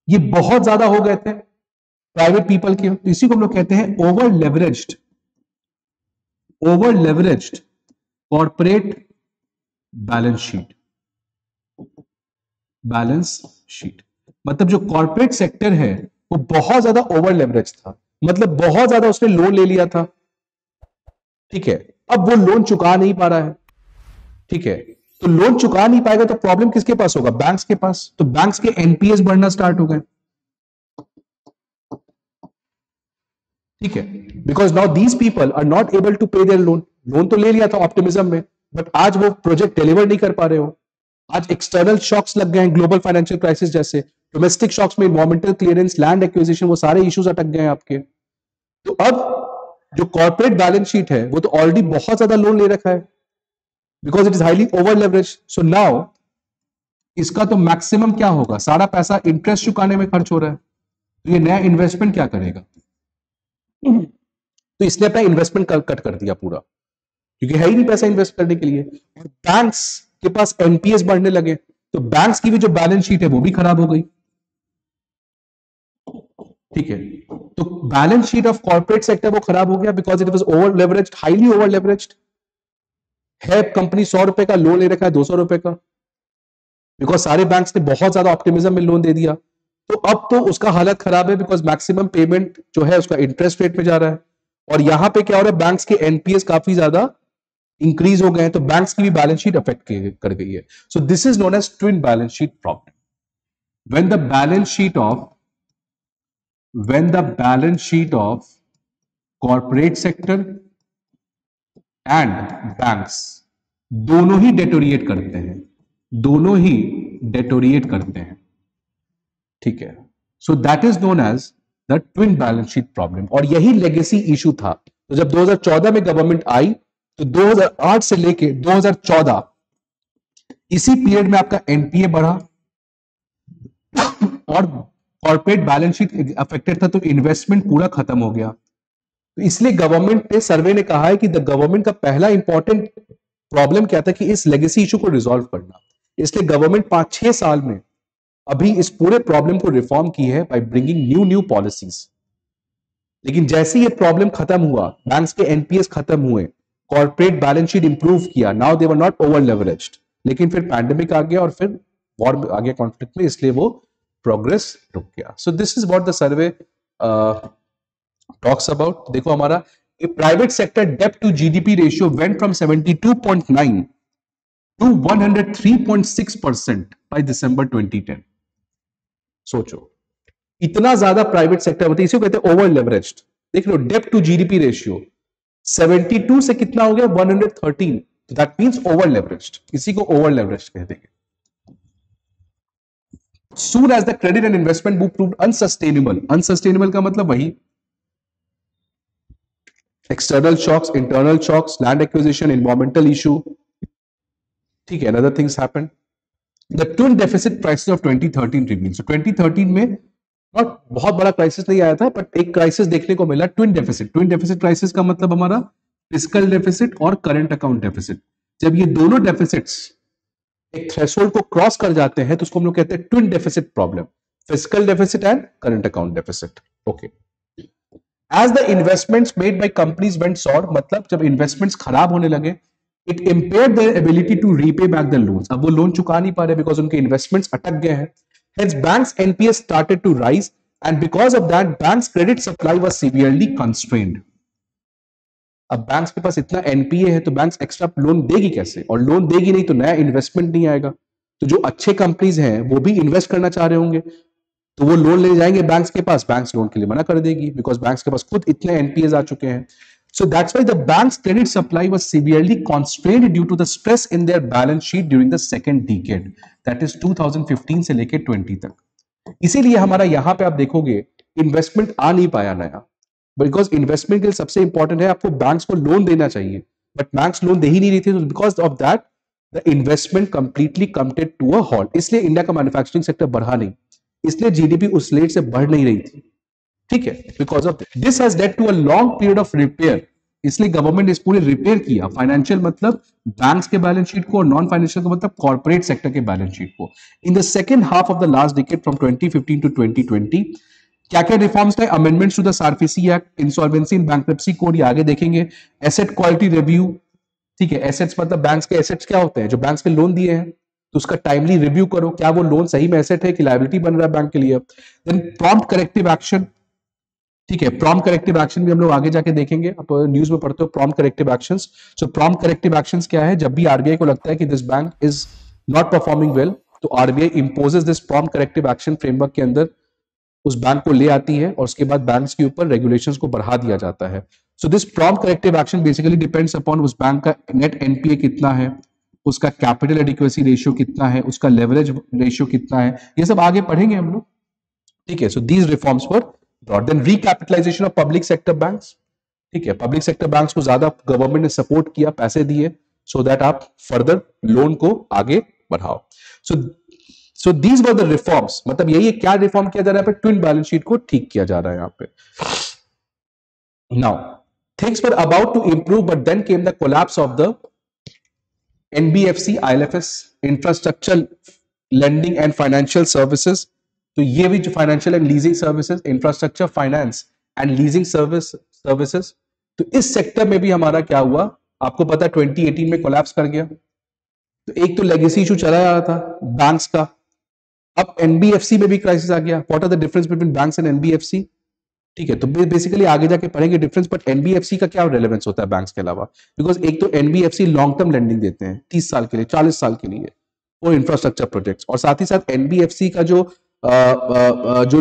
ये बहुत ज्यादा हो गए थे प्राइवेट पीपल के। तो इसी को हम लोग कहते हैं over leveraged corporate balance sheet. मतलब जो कॉर्पोरेट सेक्टर है वो बहुत ज्यादा ओवर लेवरेज था, मतलब बहुत ज्यादा उसने लोन ले लिया था। ठीक है, अब वो लोन चुका नहीं पा रहा है। ठीक है, तो लोन चुका नहीं पाएगा तो प्रॉब्लम किसके पास होगा, बैंक्स के पास। तो बैंक्स के एनपीएस बढ़ना स्टार्ट हो गए। ठीक है, because now these people are not able to pay their loan. Loan तो ले लिया था ऑप्टिमिज्म में, बट आज वो प्रोजेक्ट डिलीवर नहीं कर पा रहे हो। आज एक्सटर्नल शॉक्स लग गए हैं, ग्लोबल फाइनेंशियल क्राइसिस जैसे, डोमेस्टिक शॉक्स में एनवायरमेंटल क्लियरेंस, लैंड एक्विजिशन, वो सारे इश्यूज अटक गए हैं आपके। तो अब जो कॉर्पोरेट बैलेंस शीट है वो तो ऑलरेडी बहुत ज्यादा लोन ले रखा है, because it is highly over leverage. So now इसका तो मैक्सिमम क्या होगा, सारा पैसा इंटरेस्ट चुकाने में खर्च हो रहा है। तो ये नया इन्वेस्टमेंट क्या करेगा, तो इसने अपना इन्वेस्टमेंट कट कर दिया पूरा, क्योंकि है ही नहीं पैसा इन्वेस्ट करने के लिए। और बैंक्स के पास एनपीएस बढ़ने लगे, तो बैंक्स की भी जो बैलेंस शीट है वो भी खराब हो गई। ठीक है, तो balance sheet of corporate sector वो खराब हो गया, because it was over leveraged, highly over leveraged है। कंपनी 100 रुपए का लोन ले रखा है 200 रुपए का, बिकॉज सारे बैंक्स ने बहुत ज्यादा ऑप्टिमिज्म में लोन दे दिया। तो अब तो उसका हालत खराब है, बिकॉज मैक्सिमम पेमेंट जो है उसका इंटरेस्ट रेट पे जा रहा है। और यहां पर क्या हो रहा है, बैंक्स के एनपीएस काफी ज्यादा इंक्रीज हो गए, तो बैंक्स की भी बैलेंस शीट अफेक्ट कर गई है। So this is known as twin balance sheet problem. When the balance sheet of corporate sector and banks दोनों ही डेटोरिएट करते हैं। ठीक है, so that is known as the twin balance sheet problem. और यही लेगेसी इशू था। तो जब 2014 में गवर्नमेंट आई, तो 2008 से लेके 2014 इसी पीरियड में आपका एनपीए बढ़ा और कॉर्पोरेट बैलेंस शीट अफेक्टेड था, तो इन्वेस्टमेंट पूरा खत्म हो गया। तो इसलिए गवर्नमेंट के सर्वे ने कहा है कि द गवर्नमेंट का पहला इंपॉर्टेंट प्रॉब्लम क्या था कि इस लेगेसी इशू को रिजॉल्व करना। इसलिए गवर्नमेंट 5-6 साल में अभी इस पूरे प्रॉब्लम को रिफॉर्म की है बाय ब्रिंगिंग न्यू पॉलिसीज। लेकिन जैसे ये प्रॉब्लम खत्म हुआ, बैंक्स के एनपीएस खत्म हुए, कॉर्पोरेट बैलेंस शीट इंप्रूव किया, now they were not over leveraged. लेकिन फिर पैंडेमिक आ गया और फिर वॉर आ गया, कॉन्फ्लिक्ट में, इसलिए वो प्रोग्रेस रुक गया। So this is what the survey talks about. देखो हमारा private sector debt to GDP ratio went from 72.9 to 103.6% by December 2010. सोचो इतना ज्यादा प्राइवेट सेक्टर, मतलब इसी को कहते हैं ओवर लेवरेज्ड। देख लो डेप्ट टू जीडीपी रेशियो 72 से कितना हो गया 113, तो दैट मींस ओवर लेवरेज्ड। इसी को ओवर लेवरेज्ड कह देंगे। Soon as the credit and investment boom proved unsustainable, unsustainable का मतलब वही external shocks, internal shocks, land acquisition, environmental issue, ठीक है, another things happened. The twin deficit crisis of 2013 revealed. So 2013 में बहुत बड़ा क्राइसिस नहीं आया था, बट एक क्राइसिस देखने को मिला, twin deficit. Twin deficit crisis का मतलब हमारा फिस्कल डेफिसिट और करंट अकाउंट डेफिसिट, जब ये दोनों डेफिसिट्स एक थ्रेशोल्ड को क्रॉस कर जाते हैं तो उसको हम लोग कहते हैं twin deficit problem, fiscal deficit and current account deficit. Okay, as the investments made by companies went sour, मतलब जब इन्वेस्टमेंट्स खराब होने लगे, it impaired their ability to repay back the loans. अब वो लोन चुका नहीं पा रहे बिकॉज उनके इन्वेस्टमेंट्स अटक गए हैं। Hence, banks' NPS started to rise, and because of that, banks' credit supply was severely constrained. अब banks के पास इतना NPA है तो banks extra loan देगी कैसे, और loan देगी नहीं तो नया investment नहीं आएगा। तो जो अच्छे companies हैं वो भी invest करना चाह रहे होंगे तो वो loan ले जाएंगे banks के पास, banks loan के लिए मना कर देगी because banks के पास खुद इतने NPAs आ चुके हैं। So that's why the banks' credit supply was severely constrained due to the stress in their balance sheet during the second decade, that is 2015 से लेके 20 तक। इसीलिए हमारा यहाँ पे आप देखोगे इन्वेस्टमेंट आ नहीं पाया नया, बिकॉज इन्वेस्टमेंट के लिए सबसे इंपॉर्टेंट है आपको बैंक्स को लोन देना चाहिए, बट बैंक्स लोन दे ही नहीं रही थी, because of that the investment completely committed to a halt. इसलिए इंडिया का मैन्युफैक्चरिंग सेक्टर बढ़ा नहीं, इसलिए जीडीपी उस रेट से बढ़ नहीं रही थी, ठीक है, because of this has led to a long period of repair. इसलिए गवर्नमेंट ने इस पूरे रिपेयर किया, फाइनेंशियल मतलब बैंक्स के बैलेंस शीट को और नॉन फाइनेंशियल का मतलब कॉर्पोरेट सेक्टर के बैलेंस शीट को। In the second half of the last decade from 2015 to 2020 क्या-क्या रिफॉर्म्स थे? Amendments to the SARFAESI act, insolvency in bankruptcy code, ये आगे देखेंगे, एसेट क्वालिटी रिव्यू, ठीक है, एसेट्स मतलब बैंक्स के एसेट्स क्या होते हैं, जो बैंक्स के लोन दिए हैं तो उसका टाइमली रिव्यू करो, क्या वो लोन सही में एसेट है कि लायबिलिटी बन रहा है बैंक के लिए। देन प्रॉम्प्ट करेक्टिव एक्शन, ठीक है, प्रॉम्प्ट करेक्टिव एक्शन भी हम लोग आगे जाके देखेंगे, आप न्यूज में पढ़ते हो prompt corrective actions. So prompt corrective actions क्या है? जब भी आरबीआई को लगता है कि this bank is not performing well, तो RBI imposes this prompt corrective action framework के अंदर उस बैंक को ले आती है और उसके बाद बैंक्स के ऊपर रेगुलेशंस को बढ़ा दिया जाता है। So this prompt corrective action basically depends upon उस बैंक का नेट एनपीए कितना है, उसका कैपिटल एडिक्वेसी रेशियो कितना है, उसका लेवरेज रेशियो कितना है, ये सब आगे पढ़ेंगे हम लोग, ठीक है। So these reforms for broad. Then recapitalisation of public sector banks, ठीक है, पब्लिक सेक्टर बैंक्स को ज्यादा गवर्नमेंट ने सपोर्ट किया, पैसे दिए, सो दैट आप फर्दर लोन को आगे बढ़ाओ। So these were the reforms, मतलब यही है क्या रिफॉर्म किया जा रहा है यहाँ पे, ट्विन बैलेंस शीट को ठीक किया जा रहा है यहाँ पे। Now things were about to improve but then came the collapse of the NBFC, ILFS, infrastructure lending and financial services. तो ये भी जो financial and leasing services, infrastructure finance and leasing services, तो इस सेक्टर में भी हमारा क्या हुआ, आपको पता 2018 में कोलैप्स कर गया। तो एक तो लेगेसी इशू चला आ रहा था बैंक्स का, अब एनबीएफसी में भी क्राइसिस आ गया। What are the difference between banks and NBFC, ठीक है, तो बेसिकली आगे जाके पढ़ेंगे डिफरेंस, बट एनबीएफसी का क्या रेलेवेंस होता है बैंक्स के अलावा, बिकॉज एक तो एनबीएफसी लॉन्ग टर्म लेंडिंग देते हैं 30 साल के लिए, 40 साल के लिए, और इंफ्रास्ट्रक्चर प्रोजेक्ट्स, और साथ ही साथ एनबीएफसी का जो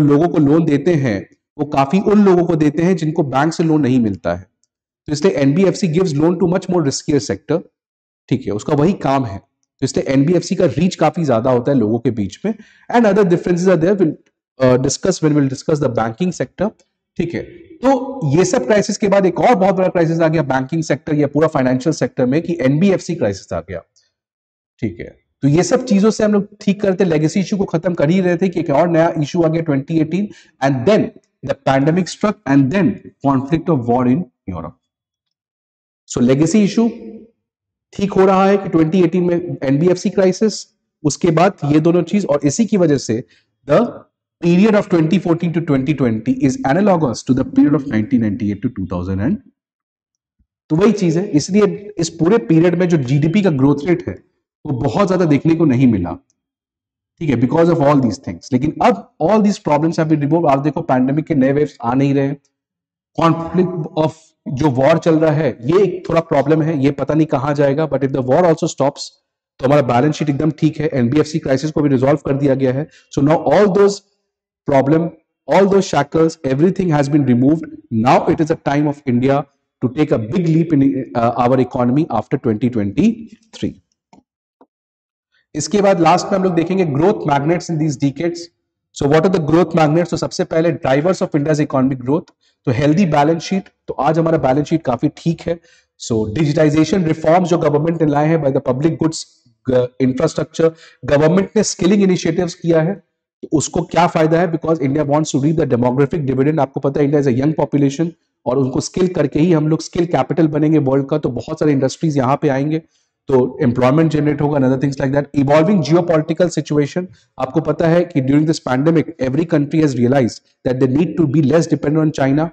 लोगों को लोन देते हैं वो काफी उन लोगों को देते हैं जिनको बैंक से लोन नहीं मिलता है, तो इसलिए NBFC gives loan to much more riskier sector, ठीक है, उसका वही काम है, तो इसलिए एनबीएफसी का रीच काफी ज्यादा होता है लोगों के बीच में। And other differences are there, will discuss the banking sector, ठीक है। तो ये सब क्राइसिस के बाद एक और बहुत बड़ा क्राइसिस आ गया बैंकिंग सेक्टर या पूरा फाइनेंशियल सेक्टर में, कि एनबीएफसी क्राइसिस आ गया, ठीक है। तो ये सब चीजों से हम लोग ठीक करते, लेगेसी इशू को खत्म कर ही रहे थे कि एक और नया इशू आ गया 2018, and then the pandemic struck and then conflict of war in Europe. So legacy issue ठीक हो रहा है कि 2018 में एनबीएफसी क्राइसिस, उसके बाद ये दोनों चीज, और इसी की वजह से the period of 2014 to 2020 is analogous to the period of 1998 to 2000 and तो वही चीज है। इसलिए इस पूरे पीरियड में जो जीडीपी का ग्रोथ रेट है वो बहुत ज्यादा देखने को नहीं मिला, ठीक है, because of all these things. लेकिन अब all these problems have been removed. आप देखो पैंडेमिक के नए वेव्स आ नहीं रहे, कॉन्फ्लिक्ट ऑफ जो वॉर चल रहा है ये एक थोड़ा प्रॉब्लम है, ये पता नहीं कहाँ जाएगा, but if the war also stops तो हमारा बैलेंस शीट एकदम ठीक है, एनबीएफसी क्राइसिस को भी रिजॉल्व कर दिया गया है. So now all those problem, all those shackles, everything has been removed. Now it is a time of India to take a big leap in our economy after 2023. इसके बाद last में हम लोग देखेंगे growth magnets in these decades. So what are the growth magnets? तो सबसे पहले drivers of India's economic growth. तो healthy balance sheet. तो आज हमारा balance sheet काफी ठीक है. So digitization reforms जो government ने लाए हैं by the public goods infrastructure, government ने skilling initiatives किया है. उसको क्या फायदा है? Because India wants to reap the demographic dividend. आपको पता है India is a young population और उनको स्किल करके ही हम लोग स्किल कैपिटल बनेंगे वर्ल्ड का, तो बहुत सारे इंडस्ट्रीज यहाँ पे आएंगे, तो एम्प्लॉयमेंट जनरेट होगा, another things like that. Evolving geopolitical situation, आपको पता है कि during this pandemic every country has realised that they need to be less dependent on China.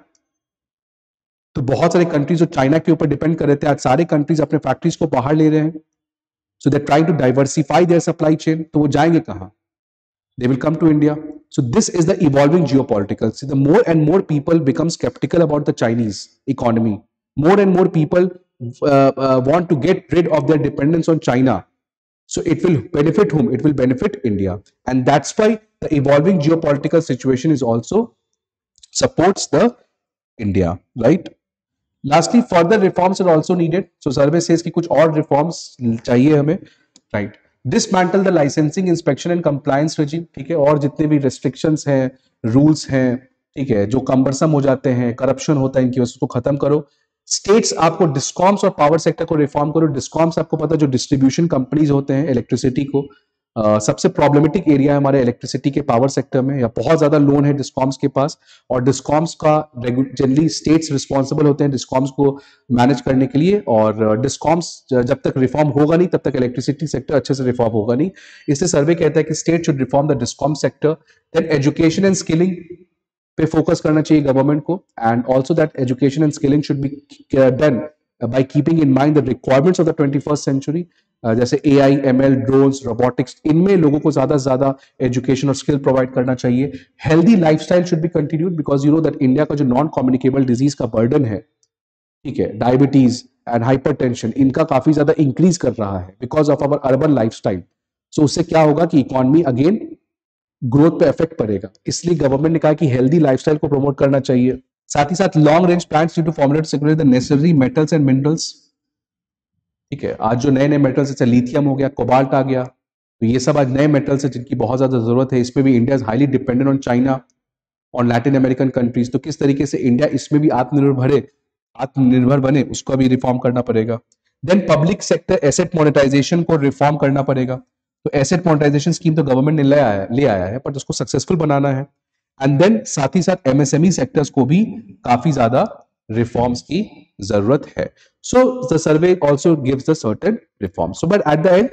तो बहुत सारे कंट्रीज जो चाइना के ऊपर डिपेंड कर रहे थे, आज सारे कंट्रीज अपने फैक्ट्रीज को बाहर ले रहे हैं. So they trying to diversify their supply chain. तो वो जाएंगे कहाँ? They will come to India. So this is the evolving geopolitical. See, the more and more people become skeptical about the Chinese economy. More and more people want to get rid of their dependence on China. So it will benefit whom? It will benefit India. And that's why the evolving geopolitical situation is also supports the India, right? Lastly, further reforms are also needed. So survey says कि कुछ और reforms चाहिए हमें, right? Dismantle the licensing, inspection and compliance regime. ठीक है, और जितने भी restrictions हैं, rules हैं, ठीक है, जो cumbersome हो जाते हैं, corruption होता है इनकी वजह से, उसको खत्म करो. States, आपको discoms और power sector को reform करो. Discoms आपको पता है जो distribution companies होते हैं electricity को, सबसे problematic area है हमारे electricity के power sector में, या बहुत ज्यादा loan है discoms के पास, और discoms का generally states responsible होते हैं discoms को manage करने के लिए. और discoms जब तक reform होगा नहीं तब तक electricity sector अच्छे से reform होगा नहीं, इसलिए survey कहता है कि state should reform the discom sector. Then education and skilling पे focus करना चाहिए government को, and also that education and skilling should be done by keeping in mind the requirements of the 21st century. जैसे AI, ML, drones, robotics, इनमें लोगों को ज्यादा से ज्यादा एजुकेशन और स्किल प्रोवाइड करना चाहिए. Healthy lifestyle should be continued because you know that India का जो नॉन कम्युनिकेबल डिजीज का बर्डन है, ठीक है, डायबिटीज एंड हाइपरटेंशन, इनका काफी ज्यादा इंक्रीज कर रहा है because of our urban lifestyle. So उससे क्या होगा कि इकोनॉमी अगेन ग्रोथ पे इफेक्ट पड़ेगा, इसलिए गवर्नमेंट ने कहा कि हेल्दी लाइफस्टाइल को प्रमोट करना चाहिए. साथ ही साथ long range plans to formulate secure the necessary metals and minerals. ठीक है, आज जो नए नए मेटल्स जैसे लिथियम हो गया, कोबाल्ट आ गया, तो ये सब आज नए मेटल्स हैं जिनकी बहुत ज्यादा जरूरत है. इसमें भी India is highly dependent on China, on Latin American countries. तो किस तरीके से इंडिया इसमें भी आत्मनिर्भर बने, उसका भी रिफॉर्म करना पड़ेगा. Then public sector asset monetisation को रिफॉर्म करना पड़ेगा. तो एसेट मोनेटाइजेशन स्कीम तो गवर्नमेंट ने ले आया है, बट उसको सक्सेसफुल बनाना है. एंड देन साथ ही साथ MSME सेक्टर्स को भी काफी ज्यादा रिफॉर्म्स की जरूरत है. So the survey also gives the certain reform. So but at the end,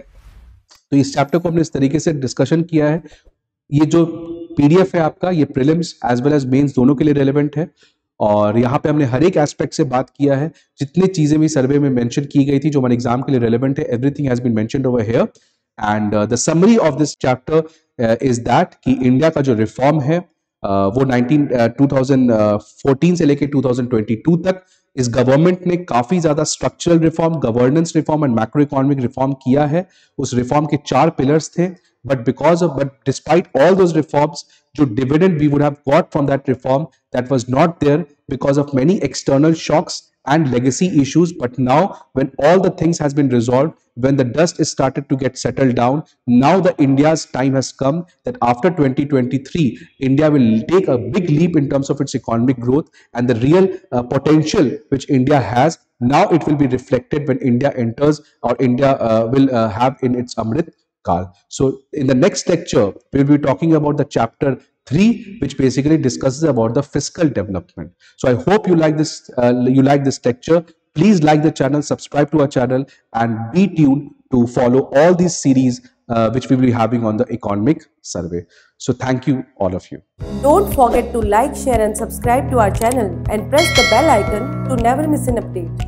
तो इस चैप्टर को हमने इस तरीके से डिस्कशन किया है. ये जो PDF है आपका, ये prelims as well as mains दोनों के लिए रेलेवेंट है, और यहाँ पे हमने हर एक एस्पेक्ट से बात किया है. जितने चीजें भी सर्वे में मेंशन की गई थी जो हमारे एग्जाम के लिए रेलेवेंट है, everything has been mentioned over here. And the summary of this chapter is that कि इंडिया का जो रिफॉर्म है वो 2014 से लेकर 2022 तक इस गवर्नमेंट ने काफी ज्यादा structural reform, governance reform and macro economic reform किया है. उस रिफॉर्म के 4 पिलर्स थे, but despite all those reforms, जो dividend we would have got from that reform, that was not there because of many external shocks and legacy issues. But now when all the things has been resolved, when the dust is started to get settled down, now the India's time has come that after 2023 India will take a big leap in terms of its economic growth, and the real potential which India has now, it will be reflected when India enters, or India will have in its Amrit Kal. So in the next lecture we will be talking about the chapter 3, which basically discusses about the fiscal development. So I hope you like this. You like this lecture. Please like the channel, subscribe to our channel, and be tuned to follow all these series which we will be having on the Economic Survey. So thank you, all of you. Don't forget to like, share, and subscribe to our channel, and press the bell icon to never miss an update.